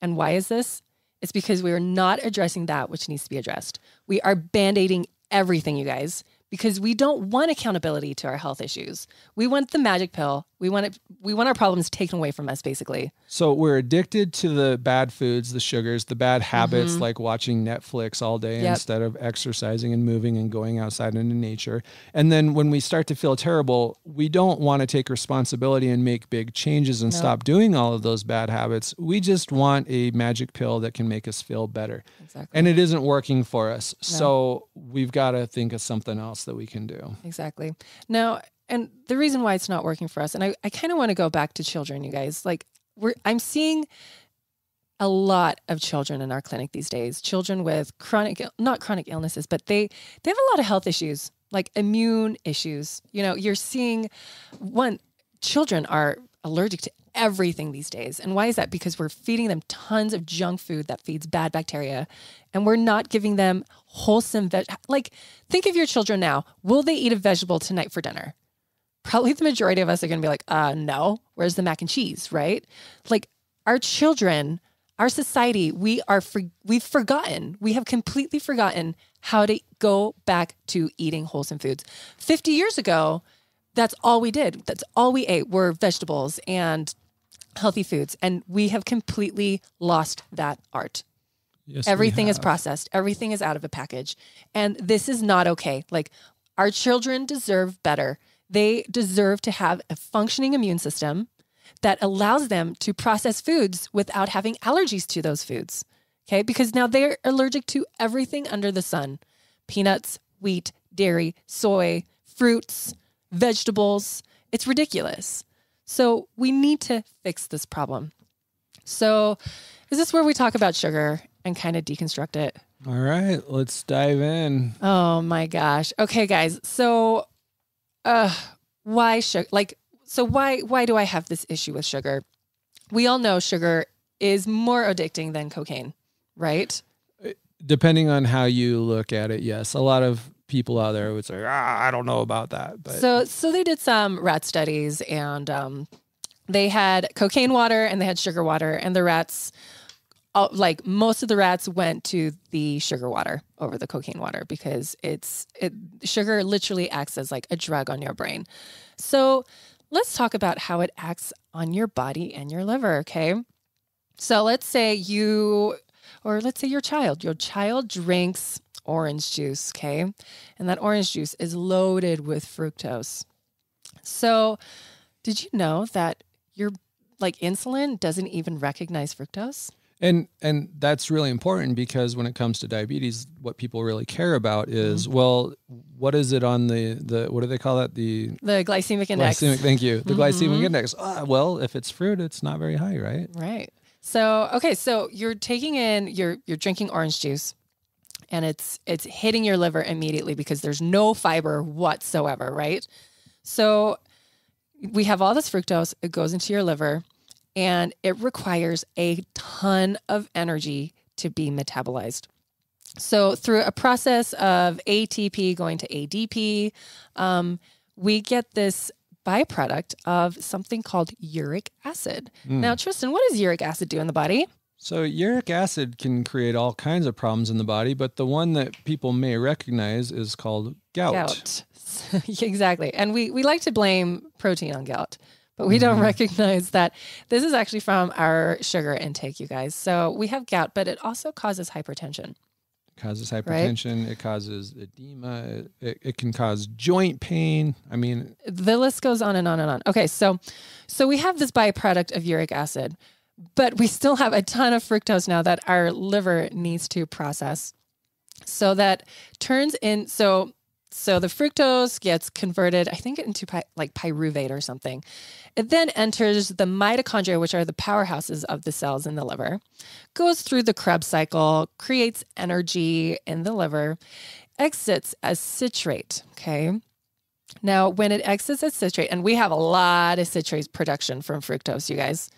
And why is this? It's because we are not addressing that which needs to be addressed. We are band-aiding everything, you guys, because we don't want accountability to our health issues. We want the magic pill. We want it. We want our problems taken away from us, basically. So we're addicted to the bad foods, the sugars, the bad habits, mm-hmm. like watching Netflix all day yep. instead of exercising and moving and going outside into nature. And then when we start to feel terrible, we don't want to take responsibility and make big changes and no. stop doing all of those bad habits. We just want a magic pill that can make us feel better. Exactly. And it isn't working for us. No. So we've got to think of something else that we can do. Exactly. Now, and the reason why it's not working for us, and I, I kind of want to go back to children, you guys, like we're, I'm seeing a lot of children in our clinic these days, children with chronic, not chronic illnesses, but they, they have a lot of health issues, like immune issues. You know, you're seeing one, children are allergic to everything these days. And why is that? Because we're feeding them tons of junk food that feeds bad bacteria and we're not giving them wholesome, veg like think of your children now, will they eat a vegetable tonight for dinner? Probably the majority of us are going to be like, uh, no, where's the mac and cheese, right? Like our children, our society, we are, for, we've forgotten, we have completely forgotten how to go back to eating wholesome foods. fifty years ago, that's all we did. That's all we ate were vegetables and healthy foods. And we have completely lost that art. Yes, everything is processed. Everything is out of a package. And this is not okay. Like our children deserve better. They deserve to have a functioning immune system that allows them to process foods without having allergies to those foods, okay? Because now they're allergic to everything under the sun. Peanuts, wheat, dairy, soy, fruits, vegetables. It's ridiculous. So we need to fix this problem. So is this where we talk about sugar and kind of deconstruct it? All right, let's dive in. Oh my gosh. Okay, guys. So... Uh, why sugar? Like, so why, why do I have this issue with sugar? We all know sugar is more addicting than cocaine, right? Depending on how you look at it. Yes. A lot of people out there would say, ah, I don't know about that. But so, so they did some rat studies and, um, they had cocaine water and they had sugar water and the rats, all, like most of the rats went to the sugar water over the cocaine water because it's it, sugar literally acts as like a drug on your brain. So let's talk about how it acts on your body and your liver. Okay. So let's say you, or let's say your child, your child drinks orange juice. Okay. And that orange juice is loaded with fructose. So did you know that your like insulin doesn't even recognize fructose? And and that's really important because when it comes to diabetes, what people really care about is, mm-hmm. well, what is it on the, the, what do they call that? The, the glycemic index. Glycemic, thank you. The mm-hmm. glycemic index. Ah, well, if it's fruit, it's not very high, right? Right. So, okay. So you're taking in, you're, you're drinking orange juice and it's, it's hitting your liver immediately because there's no fiber whatsoever, right? So we have all this fructose. It goes into your liver. And it requires a ton of energy to be metabolized. So through a process of A T P going to A D P, um, we get this byproduct of something called uric acid. Mm. Now, Tristan, what does uric acid do in the body? So uric acid can create all kinds of problems in the body, but the one that people may recognize is called gout. Gout. Exactly. And we, we like to blame protein on gout, but we mm-hmm. don't recognize that this is actually from our sugar intake, you guys. So we have gout, but it also causes hypertension. It causes hypertension. Right? It causes edema. It, it can cause joint pain. I mean, the list goes on and on and on. Okay. So, so we have this byproduct of uric acid, but we still have a ton of fructose now that our liver needs to process. So that turns in, so so the fructose gets converted, I think, into py, like pyruvate or something. It then enters the mitochondria, which are the powerhouses of the cells in the liver, goes through the Krebs cycle, creates energy in the liver, exits as citrate, okay? Now, when it exits as citrate, and we have a lot of citrate production from fructose, you guys,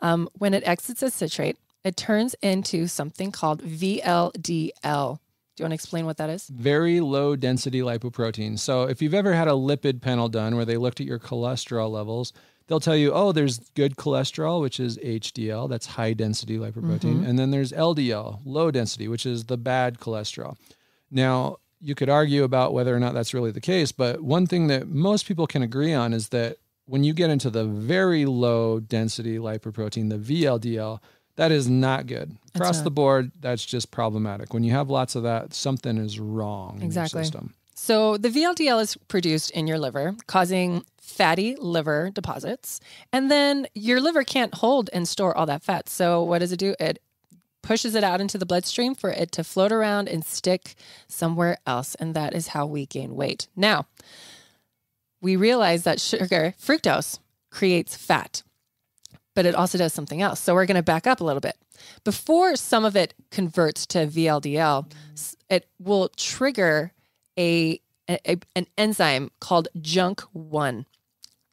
Um, when it exits as citrate, it turns into something called V L D L. Do you want to explain what that is? Very low density lipoprotein. So if you've ever had a lipid panel done where they looked at your cholesterol levels, they'll tell you, oh, there's good cholesterol, which is H D L. That's high density lipoprotein. Mm-hmm. And then there's L D L, low density, which is the bad cholesterol. Now, you could argue about whether or not that's really the case, but one thing that most people can agree on is that when you get into the very low density lipoprotein, the V L D L, that is not good. Across the board, that's just problematic. When you have lots of that, something is wrong exactly. in your system. So the V L D L is produced in your liver, causing fatty liver deposits. And then your liver can't hold and store all that fat. So what does it do? It pushes it out into the bloodstream for it to float around and stick somewhere else. And that is how we gain weight. Now, we realize that sugar, fructose, creates fat, but it also does something else. So we're going to back up a little bit. Before some of it converts to V L D L, it will trigger a, a, a an enzyme called junk one,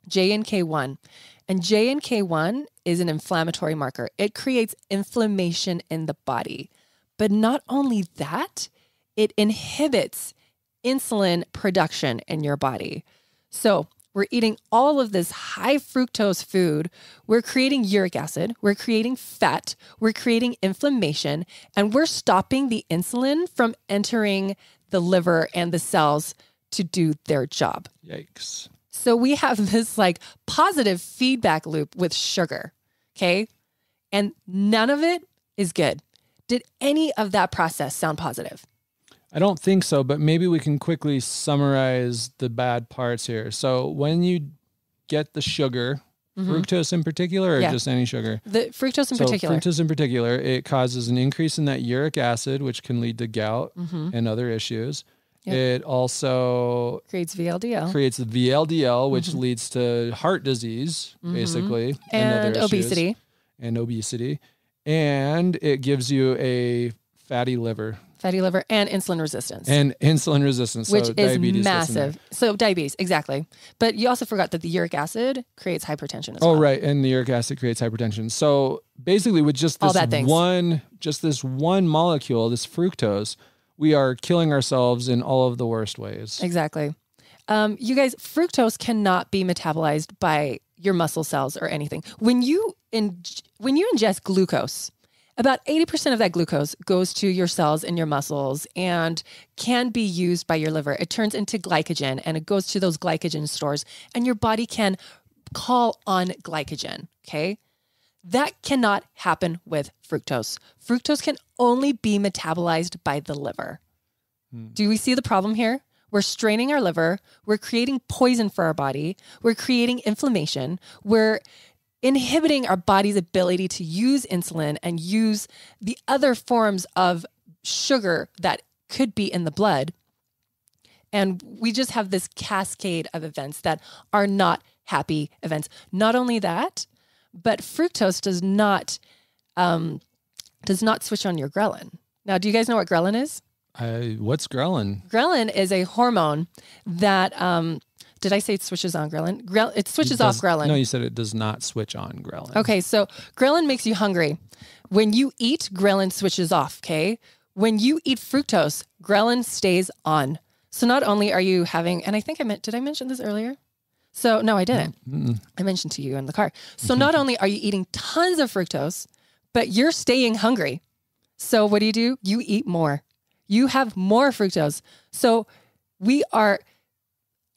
J N K one. And J N K one is an inflammatory marker. It creates inflammation in the body. But not only that, it inhibits insulin production in your body. So we're eating all of this high fructose food. We're creating uric acid. We're creating fat. We're creating inflammation. And we're stopping the insulin from entering the liver and the cells to do their job. Yikes. So we have this like positive feedback loop with sugar, okay? And none of it is good. Did any of that process sound positive? I don't think so, but maybe we can quickly summarize the bad parts here. So when you get the sugar, mm-hmm. fructose in particular, or yeah. just any sugar? The fructose in so particular. Fructose in particular, it causes an increase in that uric acid, which can lead to gout mm-hmm. and other issues. Yep. It also creates V L D L. Creates V L D L, which mm-hmm. leads to heart disease, mm-hmm. basically. And, and obesity. Issues, and obesity. And it gives you a fatty liver. Fatty liver and insulin resistance. And insulin resistance. Which so is diabetes massive. So diabetes, exactly. But you also forgot that the uric acid creates hypertension as oh, well. Oh, right. And the uric acid creates hypertension. So basically with just this one just this one molecule, this fructose, we are killing ourselves in all of the worst ways. Exactly. Um, you guys, fructose cannot be metabolized by your muscle cells or anything. When you in, when you ingest glucose, about eighty percent of that glucose goes to your cells and your muscles and can be used by your liver. It turns into glycogen and it goes to those glycogen stores and your body can call on glycogen, okay? That cannot happen with fructose. Fructose can only be metabolized by the liver. Hmm. Do we see the problem here? We're straining our liver. We're creating poison for our body. We're creating inflammation. We're inhibiting our body's ability to use insulin and use the other forms of sugar that could be in the blood. And we just have this cascade of events that are not happy events. Not only that, but fructose does not, um, does not switch on your ghrelin. Now, do you guys know what ghrelin is? Uh, what's ghrelin? Ghrelin is a hormone that... Um, Did I say it switches on ghrelin? Grel it switches it does, off ghrelin. No, you said it does not switch on ghrelin. Okay, so ghrelin makes you hungry. When you eat, ghrelin switches off, okay? When you eat fructose, ghrelin stays on. So not only are you having, and I think I meant, did I mention this earlier? So, no, I didn't. Mm-mm. I mentioned to you in the car. So not only are you eating tons of fructose, but you're staying hungry. So what do you do? You eat more. You have more fructose. So we are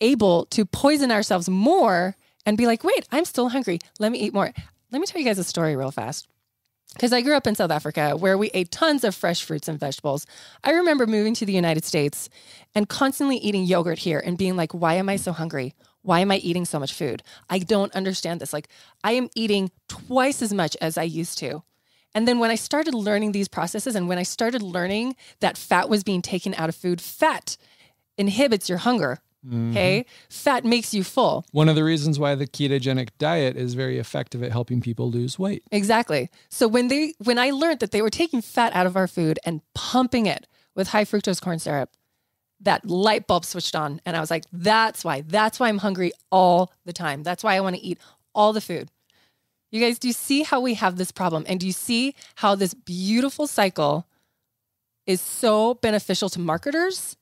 able to poison ourselves more and be like, wait, I'm still hungry. Let me eat more. Let me tell you guys a story real fast. Because I grew up in South Africa where we ate tons of fresh fruits and vegetables. I remember moving to the United States and constantly eating yogurt here and being like, why am I so hungry? Why am I eating so much food? I don't understand this. Like, I am eating twice as much as I used to. And then when I started learning these processes and when I started learning that fat was being taken out of food, fat inhibits your hunger. Okay. Mm-hmm. Fat makes you full. One of the reasons why the ketogenic diet is very effective at helping people lose weight. Exactly. So when they, when I learned that they were taking fat out of our food and pumping it with high fructose corn syrup, that light bulb switched on. And I was like, that's why, that's why I'm hungry all the time. That's why I want to eat all the food. You guys, do you see how we have this problem? And do you see how this beautiful cycle is so beneficial to marketers,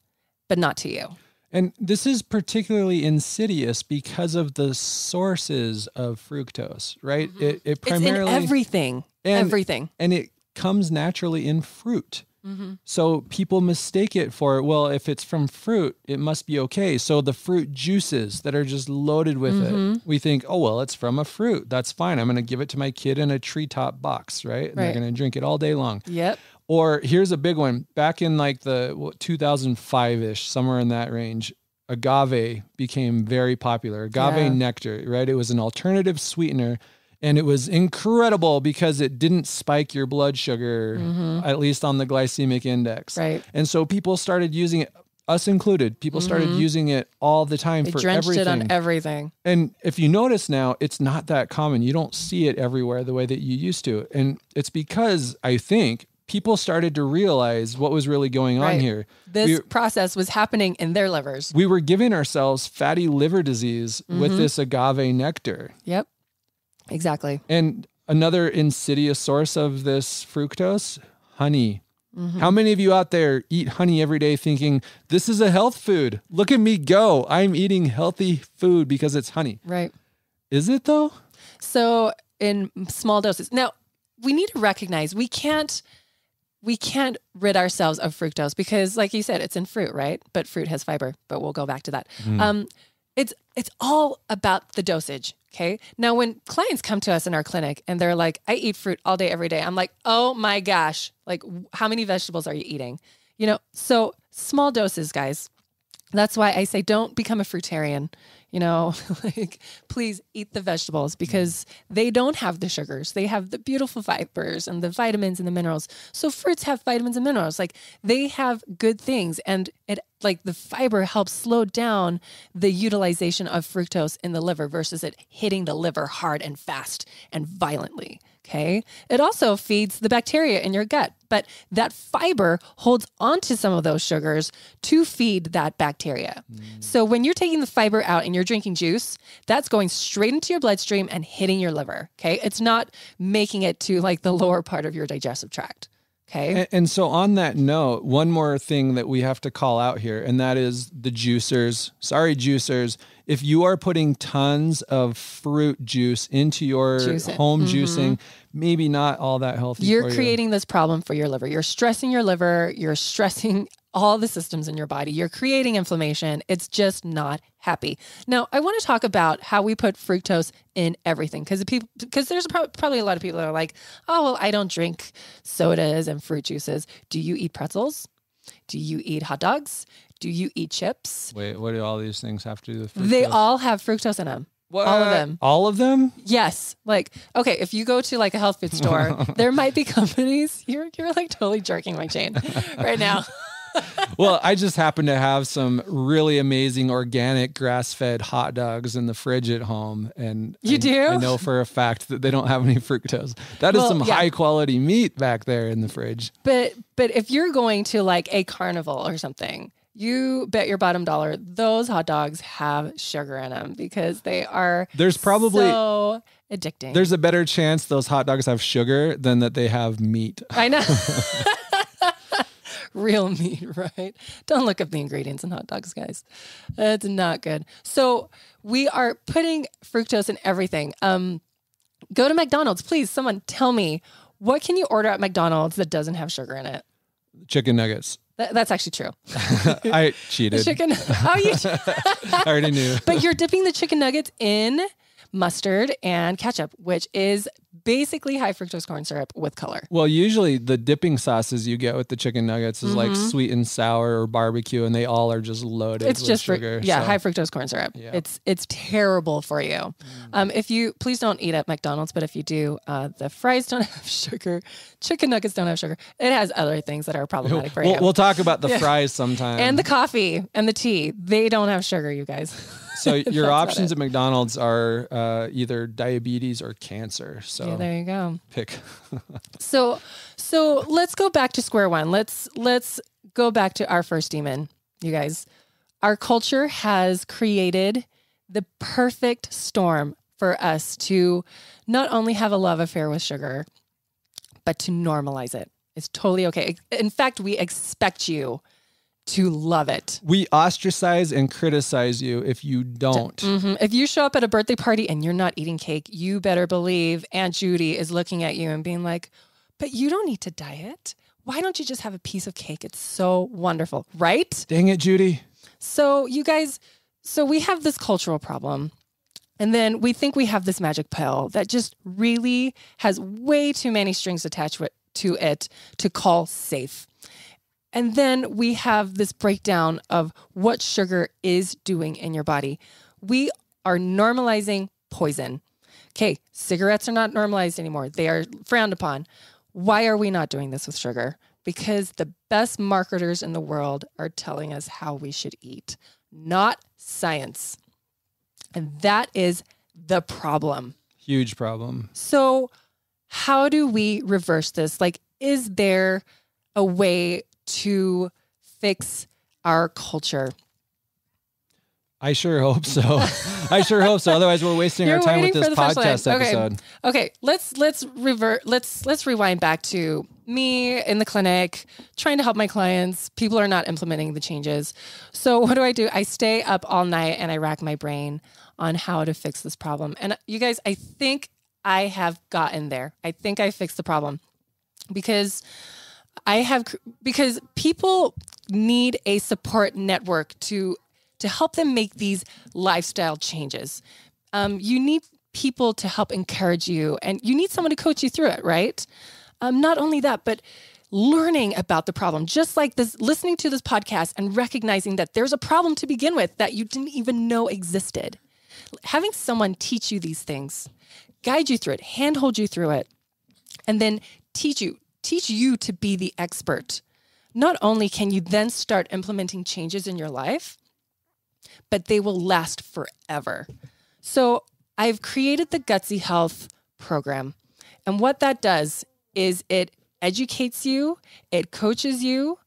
but not to you? And this is particularly insidious because of the sources of fructose, right? Mm-hmm. It, it primarily it's in everything, and, everything, and it comes naturally in fruit. Mm-hmm. So people mistake it for, well, if it's from fruit, it must be okay. So the fruit juices that are just loaded with mm-hmm. it, we think, oh, well, it's from a fruit. That's fine. I'm going to give it to my kid in a Treetop box, right? And right. They're going to drink it all day long. Yep. Or here's a big one. Back in like the two thousand five-ish, somewhere in that range, agave became very popular. Agave yeah. nectar, right? It was an alternative sweetener. And it was incredible because it didn't spike your blood sugar, mm-hmm. at least on the glycemic index. Right. And so people started using it, us included. People mm-hmm. started using it all the time they for drenched everything. Drenched it on everything. And if you notice now, it's not that common. You don't see it everywhere the way that you used to. And it's because, I think, people started to realize what was really going on right. here. This we, process was happening in their livers. We were giving ourselves fatty liver disease mm-hmm. with this agave nectar. Yep. Exactly. And another insidious source of this fructose, honey. Mm-hmm. How many of you out there eat honey every day thinking, this is a health food? Look at me go. I'm eating healthy food because it's honey. Right. Is it though? So in small doses. Now, we need to recognize we can't we can't rid ourselves of fructose because like you said, it's in fruit, right? But fruit has fiber, but we'll go back to that. Mm. Um It's it's all about the dosage, okay? Now, when clients come to us in our clinic and they're like, I eat fruit all day, every day. I'm like, oh my gosh. Like, how many vegetables are you eating? You know, so small doses, guys. That's why I say don't become a fruitarian. You know, like, please eat the vegetables because they don't have the sugars. They have the beautiful fibers and the vitamins and the minerals. So fruits have vitamins and minerals. Like, they have good things. And it, like, the fiber helps slow down the utilization of fructose in the liver versus it hitting the liver hard and fast and violently. Okay. It also feeds the bacteria in your gut, but that fiber holds onto some of those sugars to feed that bacteria. Mm. So when you're taking the fiber out and you're drinking juice, that's going straight into your bloodstream and hitting your liver. Okay. It's not making it to like the lower part of your digestive tract. Okay. And, and so on that note, one more thing that we have to call out here, and that is the juicers. Sorry, juicers. If you are putting tons of fruit juice into your juicing. home mm-hmm. juicing, maybe not all that healthy. You're for creating you. this problem for your liver. You're stressing your liver. You're stressing all the systems in your body. You're creating inflammation. It's just not happy. Now, I want to talk about how we put fructose in everything because the people, because there's probably a lot of people that are like, oh, well, I don't drink sodas and fruit juices. Do you eat pretzels? Do you eat hot dogs? Do you eat chips? Wait, what do all these things have to do with fructose? They all have fructose in them. What? All of them. All of them? Yes. Like, okay, if you go to like a health food store, there might be companies. You're, you're like totally jerking my chain right now. Well, I just happen to have some really amazing organic grass-fed hot dogs in the fridge at home. And you I, do? I know for a fact that they don't have any fructose. That well, is some yeah. high-quality meat back there in the fridge. But but if you're going to like a carnival or something, you bet your bottom dollar those hot dogs have sugar in them because they are There's probably, so addicting. There's a better chance those hot dogs have sugar than that they have meat. I know. Real meat, right? Don't look up the ingredients in hot dogs, guys. That's not good. So we are putting fructose in everything. Um, go to McDonald's, please. Someone tell me What can you order at McDonald's that doesn't have sugar in it? Chicken nuggets. Th- that's actually true. I cheated. The chicken. Oh, you. I already knew. But you're dipping the chicken nuggets in mustard and ketchup, which is basically high fructose corn syrup with color. Well, usually the dipping sauces you get with the chicken nuggets is mm-hmm. like sweet and sour or barbecue, and they all are just loaded it's with just sugar. Fr- yeah, so. High fructose corn syrup. Yeah. It's it's terrible for you. Mm. Um, if you please don't eat at McDonald's, but if you do, uh, the fries don't have sugar. Chicken nuggets don't have sugar. It has other things that are problematic for we'll, you. We'll talk about the yeah. fries sometime. And the coffee and the tea. They don't have sugar, you guys. So your options at McDonald's are uh, either diabetes or cancer. So yeah, there you go. Pick. so, so let's go back to square one. Let's let's go back to our first demon, you guys. Our culture has created the perfect storm for us to not only have a love affair with sugar, but to normalize it. It's totally okay. In fact, we expect you to love it. We ostracize and criticize you if you don't. Mm-hmm. If you show up at a birthday party and you're not eating cake, you better believe Aunt Judy is looking at you and being like, but you don't need to diet. Why don't you just have a piece of cake? It's so wonderful, right? Dang it, Judy. So you guys, so we have this cultural problem. And then we think we have this magic pill that just really has way too many strings attached to it to call safe. And then we have this breakdown of what sugar is doing in your body. We are normalizing poison. Okay, cigarettes are not normalized anymore. They are frowned upon. Why are we not doing this with sugar? Because the best marketers in the world are telling us how we should eat, not science. And that is the problem. Huge problem. So how do we reverse this? Like, is there a way to fix our culture? I sure hope so. I sure hope so. Otherwise, we're wasting You're our time with this podcast episode. Okay. okay, let's let's revert. Let's let's rewind back to me in the clinic trying to help my clients. People are not implementing the changes. So what do I do? I stay up all night and I rack my brain on how to fix this problem. And you guys, I think I have gotten there. I think I fixed the problem because. I have, because people need a support network to to help them make these lifestyle changes. Um, you need people to help encourage you, and you need someone to coach you through it, right? Um, not only that, but learning about the problem, just like this, listening to this podcast and recognizing that there's a problem to begin with that you didn't even know existed. Having someone teach you these things, guide you through it, handhold you through it, and then teach you, teach you to be the expert. Not only can you then start implementing changes in your life, but they will last forever. So I've created the Gutsy Health program. And what that does is it educates you, it coaches you,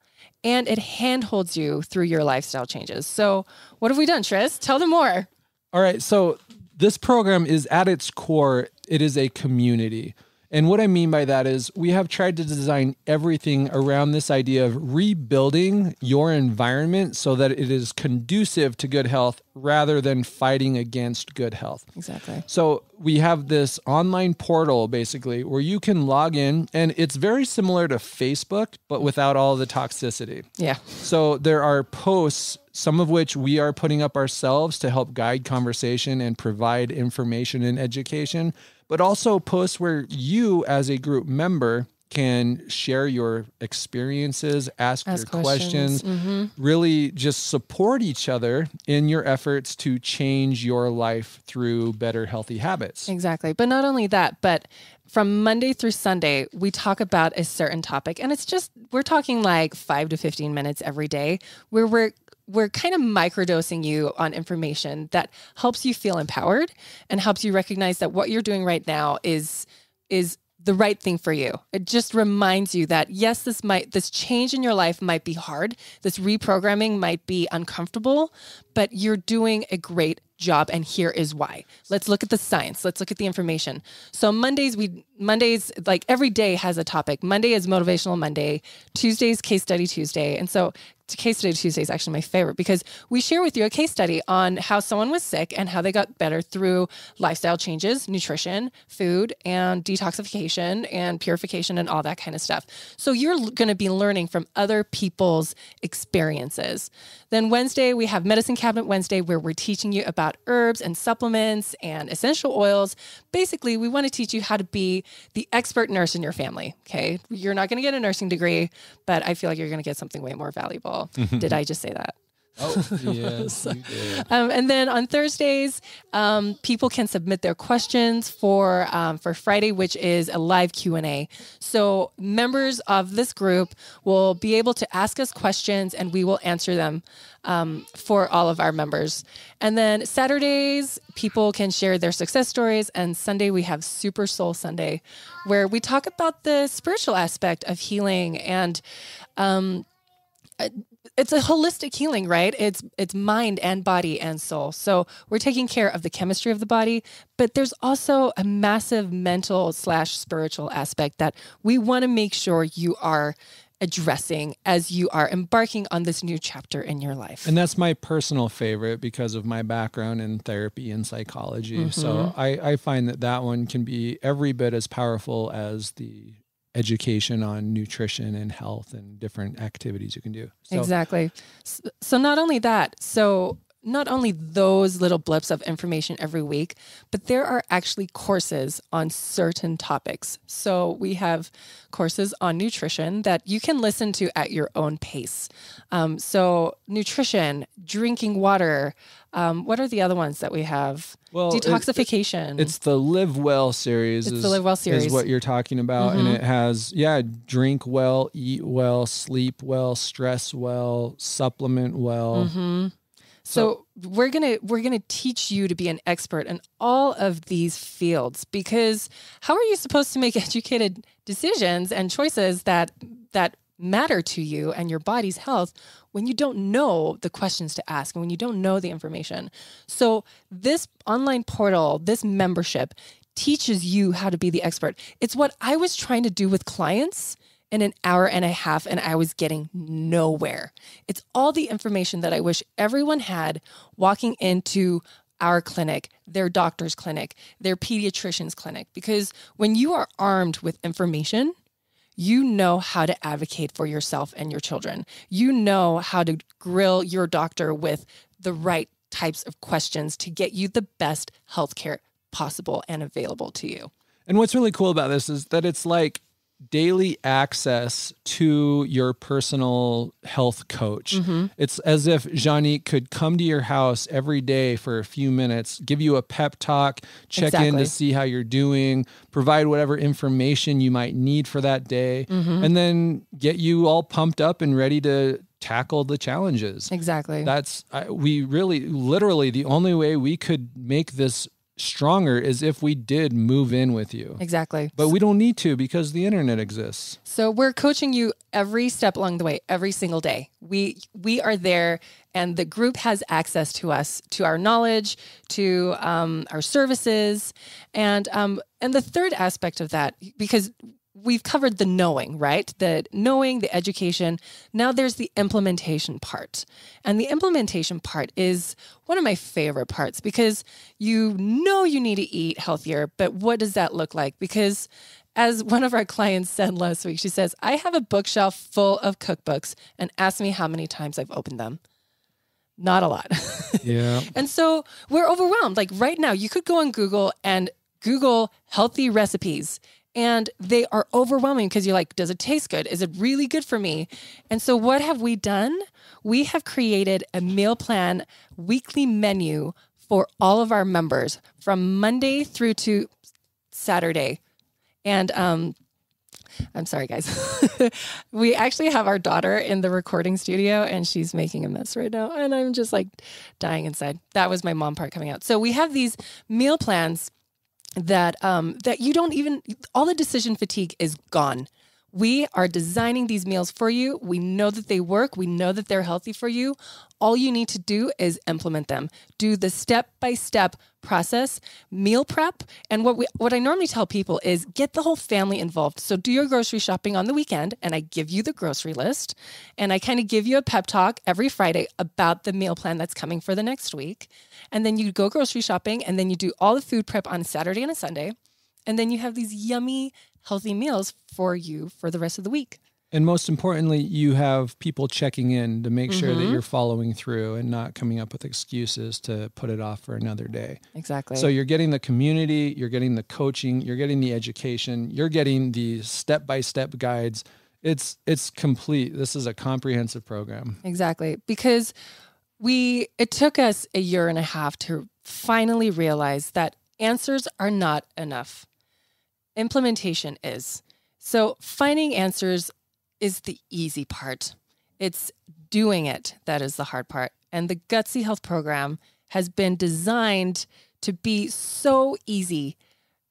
and it handholds you through your lifestyle changes. So what have we done, Tris? Tell them more. All right. So this program is at its core, it is a community. And what I mean by that is we have tried to design everything around this idea of rebuilding your environment so that it is conducive to good health rather than fighting against good health. Exactly. So we have this online portal basically where you can log in, and it's very similar to Facebook, but without all the toxicity. Yeah. So there are posts, some of which we are putting up ourselves to help guide conversation and provide information and education, but also posts where you as a group member can share your experiences, ask, ask your questions, questions mm-hmm. really just support each other in your efforts to change your life through better healthy habits. Exactly. But not only that, but from Monday through Sunday, we talk about a certain topic, and it's just, we're talking like five to fifteen minutes every day where we're we're kind of microdosing you on information that helps you feel empowered and helps you recognize that what you're doing right now is, is the right thing for you. It just reminds you that yes, this might, this change in your life might be hard. This reprogramming might be uncomfortable, but you're doing a great job. And here is why. Let's look at the science. Let's look at the information. So Mondays we, Mondays, like every day has a topic. Monday is Motivational Monday. Tuesday's Case Study Tuesday. And so Case Study Tuesday is actually my favorite because we share with you a case study on how someone was sick and how they got better through lifestyle changes, nutrition, food, and detoxification and purification and all that kind of stuff. So you're going to be learning from other people's experiences. Then Wednesday, we have Medicine Cabinet Wednesday, where we're teaching you about herbs and supplements and essential oils. Basically, we want to teach you how to be the expert nurse in your family. Okay. You're not going to get a nursing degree, but I feel like you're going to get something way more valuable. Did I just say that? Oh, yes. You did. Um, and then on Thursdays, um, people can submit their questions for um, for Friday, which is a live Q and A. So members of this group will be able to ask us questions, and we will answer them um, for all of our members. And then Saturdays, people can share their success stories. And Sunday, we have Super Soul Sunday, where we talk about the spiritual aspect of healing and um it's a holistic healing, right? It's it's mind and body and soul. So we're taking care of the chemistry of the body, but there's also a massive mental slash spiritual aspect that we want to make sure you are addressing as you are embarking on this new chapter in your life. And that's my personal favorite because of my background in therapy and psychology. Mm-hmm. So I, I find that that one can be every bit as powerful as the education on nutrition and health and different activities you can do. So. Exactly. So not only that, so not only those little blips of information every week, but there are actually courses on certain topics. So we have courses on nutrition that you can listen to at your own pace. Um, so nutrition, drinking water, Um, what are the other ones that we have? Well, Detoxification. It, it, it's the Live Well series. It's is, the Live Well series. Is what you're talking about. Mm-hmm. And it has, yeah, drink well, eat well, sleep well, stress well, supplement well. Mm-hmm. So, so we're going to we're going to teach you to be an expert in all of these fields, because how are you supposed to make educated decisions and choices that that matter to you and your body's health when you don't know the questions to ask and when you don't know the information? So this online portal, this membership teaches you how to be the expert. It's what I was trying to do with clients in an hour and a half, and I was getting nowhere. It's all the information that I wish everyone had walking into our clinic, their doctor's clinic, their pediatrician's clinic, because when you are armed with information, you know how to advocate for yourself and your children. You know how to grill your doctor with the right types of questions to get you the best healthcare possible and available to you. And what's really cool about this is that it's like daily access to your personal health coach. Mm-hmm. It's as if Juanique could come to your house every day for a few minutes, give you a pep talk, check exactly. in to see how you're doing, provide whatever information you might need for that day, mm-hmm. and then get you all pumped up and ready to tackle the challenges. Exactly. That's, I, we really, literally the only way we could make this stronger is if we did move in with you. Exactly. But we don't need to because the internet exists. So we're coaching you every step along the way, every single day. We we are there, and the group has access to us, to our knowledge, to um, our services, and um, and the third aspect of that, because we've covered the knowing, right? The knowing, the education. Now there's the implementation part. And the implementation part is one of my favorite parts because you know you need to eat healthier, but what does that look like? Because as one of our clients said last week, she says, I have a bookshelf full of cookbooks and ask me how many times I've opened them. Not a lot. Yeah. And so we're overwhelmed. Like right now, you could go on Google and Google healthy recipes. And they are overwhelming because you're like, does it taste good? Is it really good for me? And so what have we done? We have created a meal plan weekly menu for all of our members from Monday through to Saturday. And um, I'm sorry, guys. We actually have our daughter in the recording studio and she's making a mess right now. And I'm just like dying inside. That was my mom part coming out. So we have these meal plans that um, that you don't even, all the decision fatigue is gone. We are designing these meals for you. We know that they work. We know that they're healthy for you. All you need to do is implement them. Do the step-by-step process, meal prep. And what we, what I normally tell people is get the whole family involved. So do your grocery shopping on the weekend, and I give you the grocery list, and I kind of give you a pep talk every Friday about the meal plan that's coming for the next week. And then you go grocery shopping, and then you do all the food prep on a Saturday and a Sunday. And then you have these yummy, healthy meals for you for the rest of the week. And most importantly, you have people checking in to make mm-hmm. sure that you're following through and not coming up with excuses to put it off for another day. Exactly. So you're getting the community, you're getting the coaching, you're getting the education, you're getting the step-by-step guides. It's, it's complete. This is a comprehensive program. Exactly. Because we, it took us a year and a half to finally realize that answers are not enough. Implementation is. So finding answers is the easy part. It's doing it that is the hard part. And the Gutsy Health program has been designed to be so easy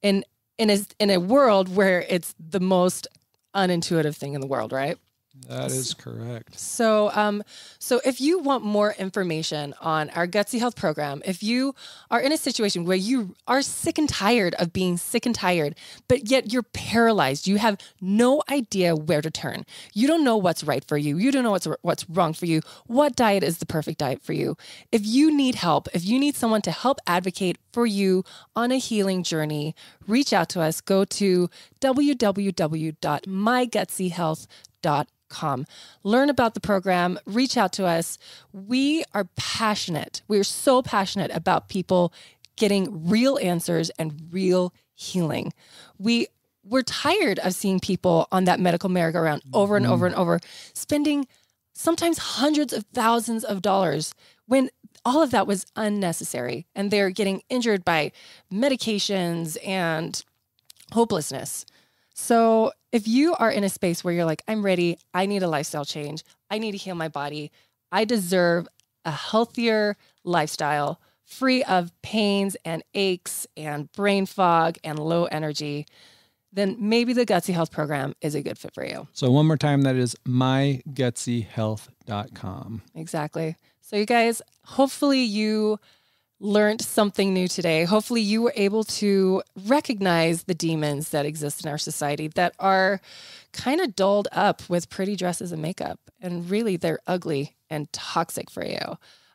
in, in, a, in a world where it's the most unintuitive thing in the world, right? That is correct. So, um, so if you want more information on our Gutsy Health program, if you are in a situation where you are sick and tired of being sick and tired, but yet you're paralyzed, you have no idea where to turn. You don't know what's right for you. You don't know what's, what's wrong for you. What diet is the perfect diet for you? If you need help, if you need someone to help advocate for you on a healing journey, reach out to us. Go to w w w dot my gutsy health dot com. Com. Learn about the program, reach out to us. We are passionate. We are so passionate about people getting real answers and real healing. We, we're tired of seeing people on that medical merry-go-round over and over and over, spending sometimes hundreds of thousands of dollars when all of that was unnecessary, and they're getting injured by medications and hopelessness. So if you are in a space where you're like, I'm ready, I need a lifestyle change, I need to heal my body, I deserve a healthier lifestyle, free of pains and aches and brain fog and low energy, then maybe the Gutsy Health program is a good fit for you. So one more time, that is my gutsy health dot com. Exactly. So you guys, hopefully you learned something new today. Hopefully you were able to recognize the demons that exist in our society that are kind of dolled up with pretty dresses and makeup. And really, they're ugly and toxic for you.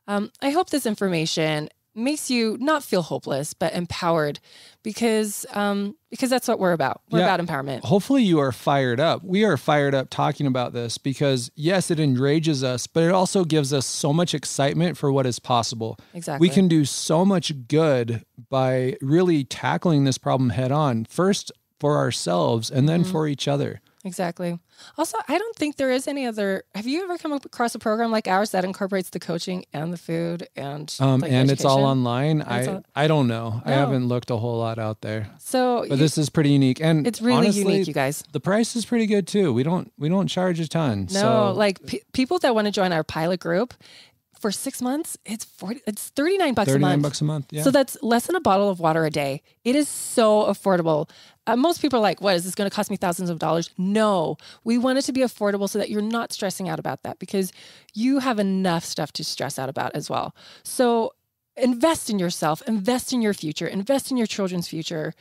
Um, I hope this information makes you not feel hopeless, but empowered, because um, because that's what we're about. We're yeah. about empowerment. Hopefully you are fired up. We are fired up talking about this because, yes, it enrages us, but it also gives us so much excitement for what is possible. Exactly. We can do so much good by really tackling this problem head on, first for ourselves and then mm-hmm. for each other. Exactly. Also, I don't think there is any other. Have you ever come across a program like ours that incorporates the coaching and the food and um like and education? It's all online? And I all, I don't know. No. I haven't looked a whole lot out there. So, but you, this is pretty unique, and it's really honestly, unique, you guys. The price is pretty good too. We don't we don't charge a ton. No, so. like pe people that want to join our pilot group for six months, it's forty. It's thirty nine bucks a month. Thirty nine bucks a month. Yeah. So that's less than a bottle of water a day. It is so affordable. Uh, most people are like, what, is this going to cost me thousands of dollars? No, we want it to be affordable so that you're not stressing out about that, because you have enough stuff to stress out about as well. So invest in yourself, invest in your future, invest in your children's future,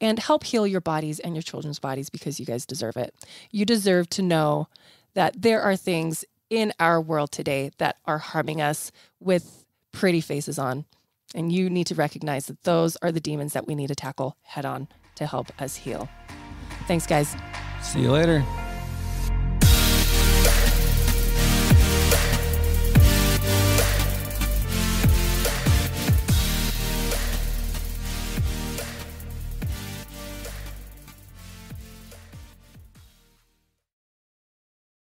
and help heal your bodies and your children's bodies, because you guys deserve it. You deserve to know that there are things in our world today that are harming us with pretty faces on. And you need to recognize that those are the demons that we need to tackle head on to help us heal. Thanks, guys. See you later.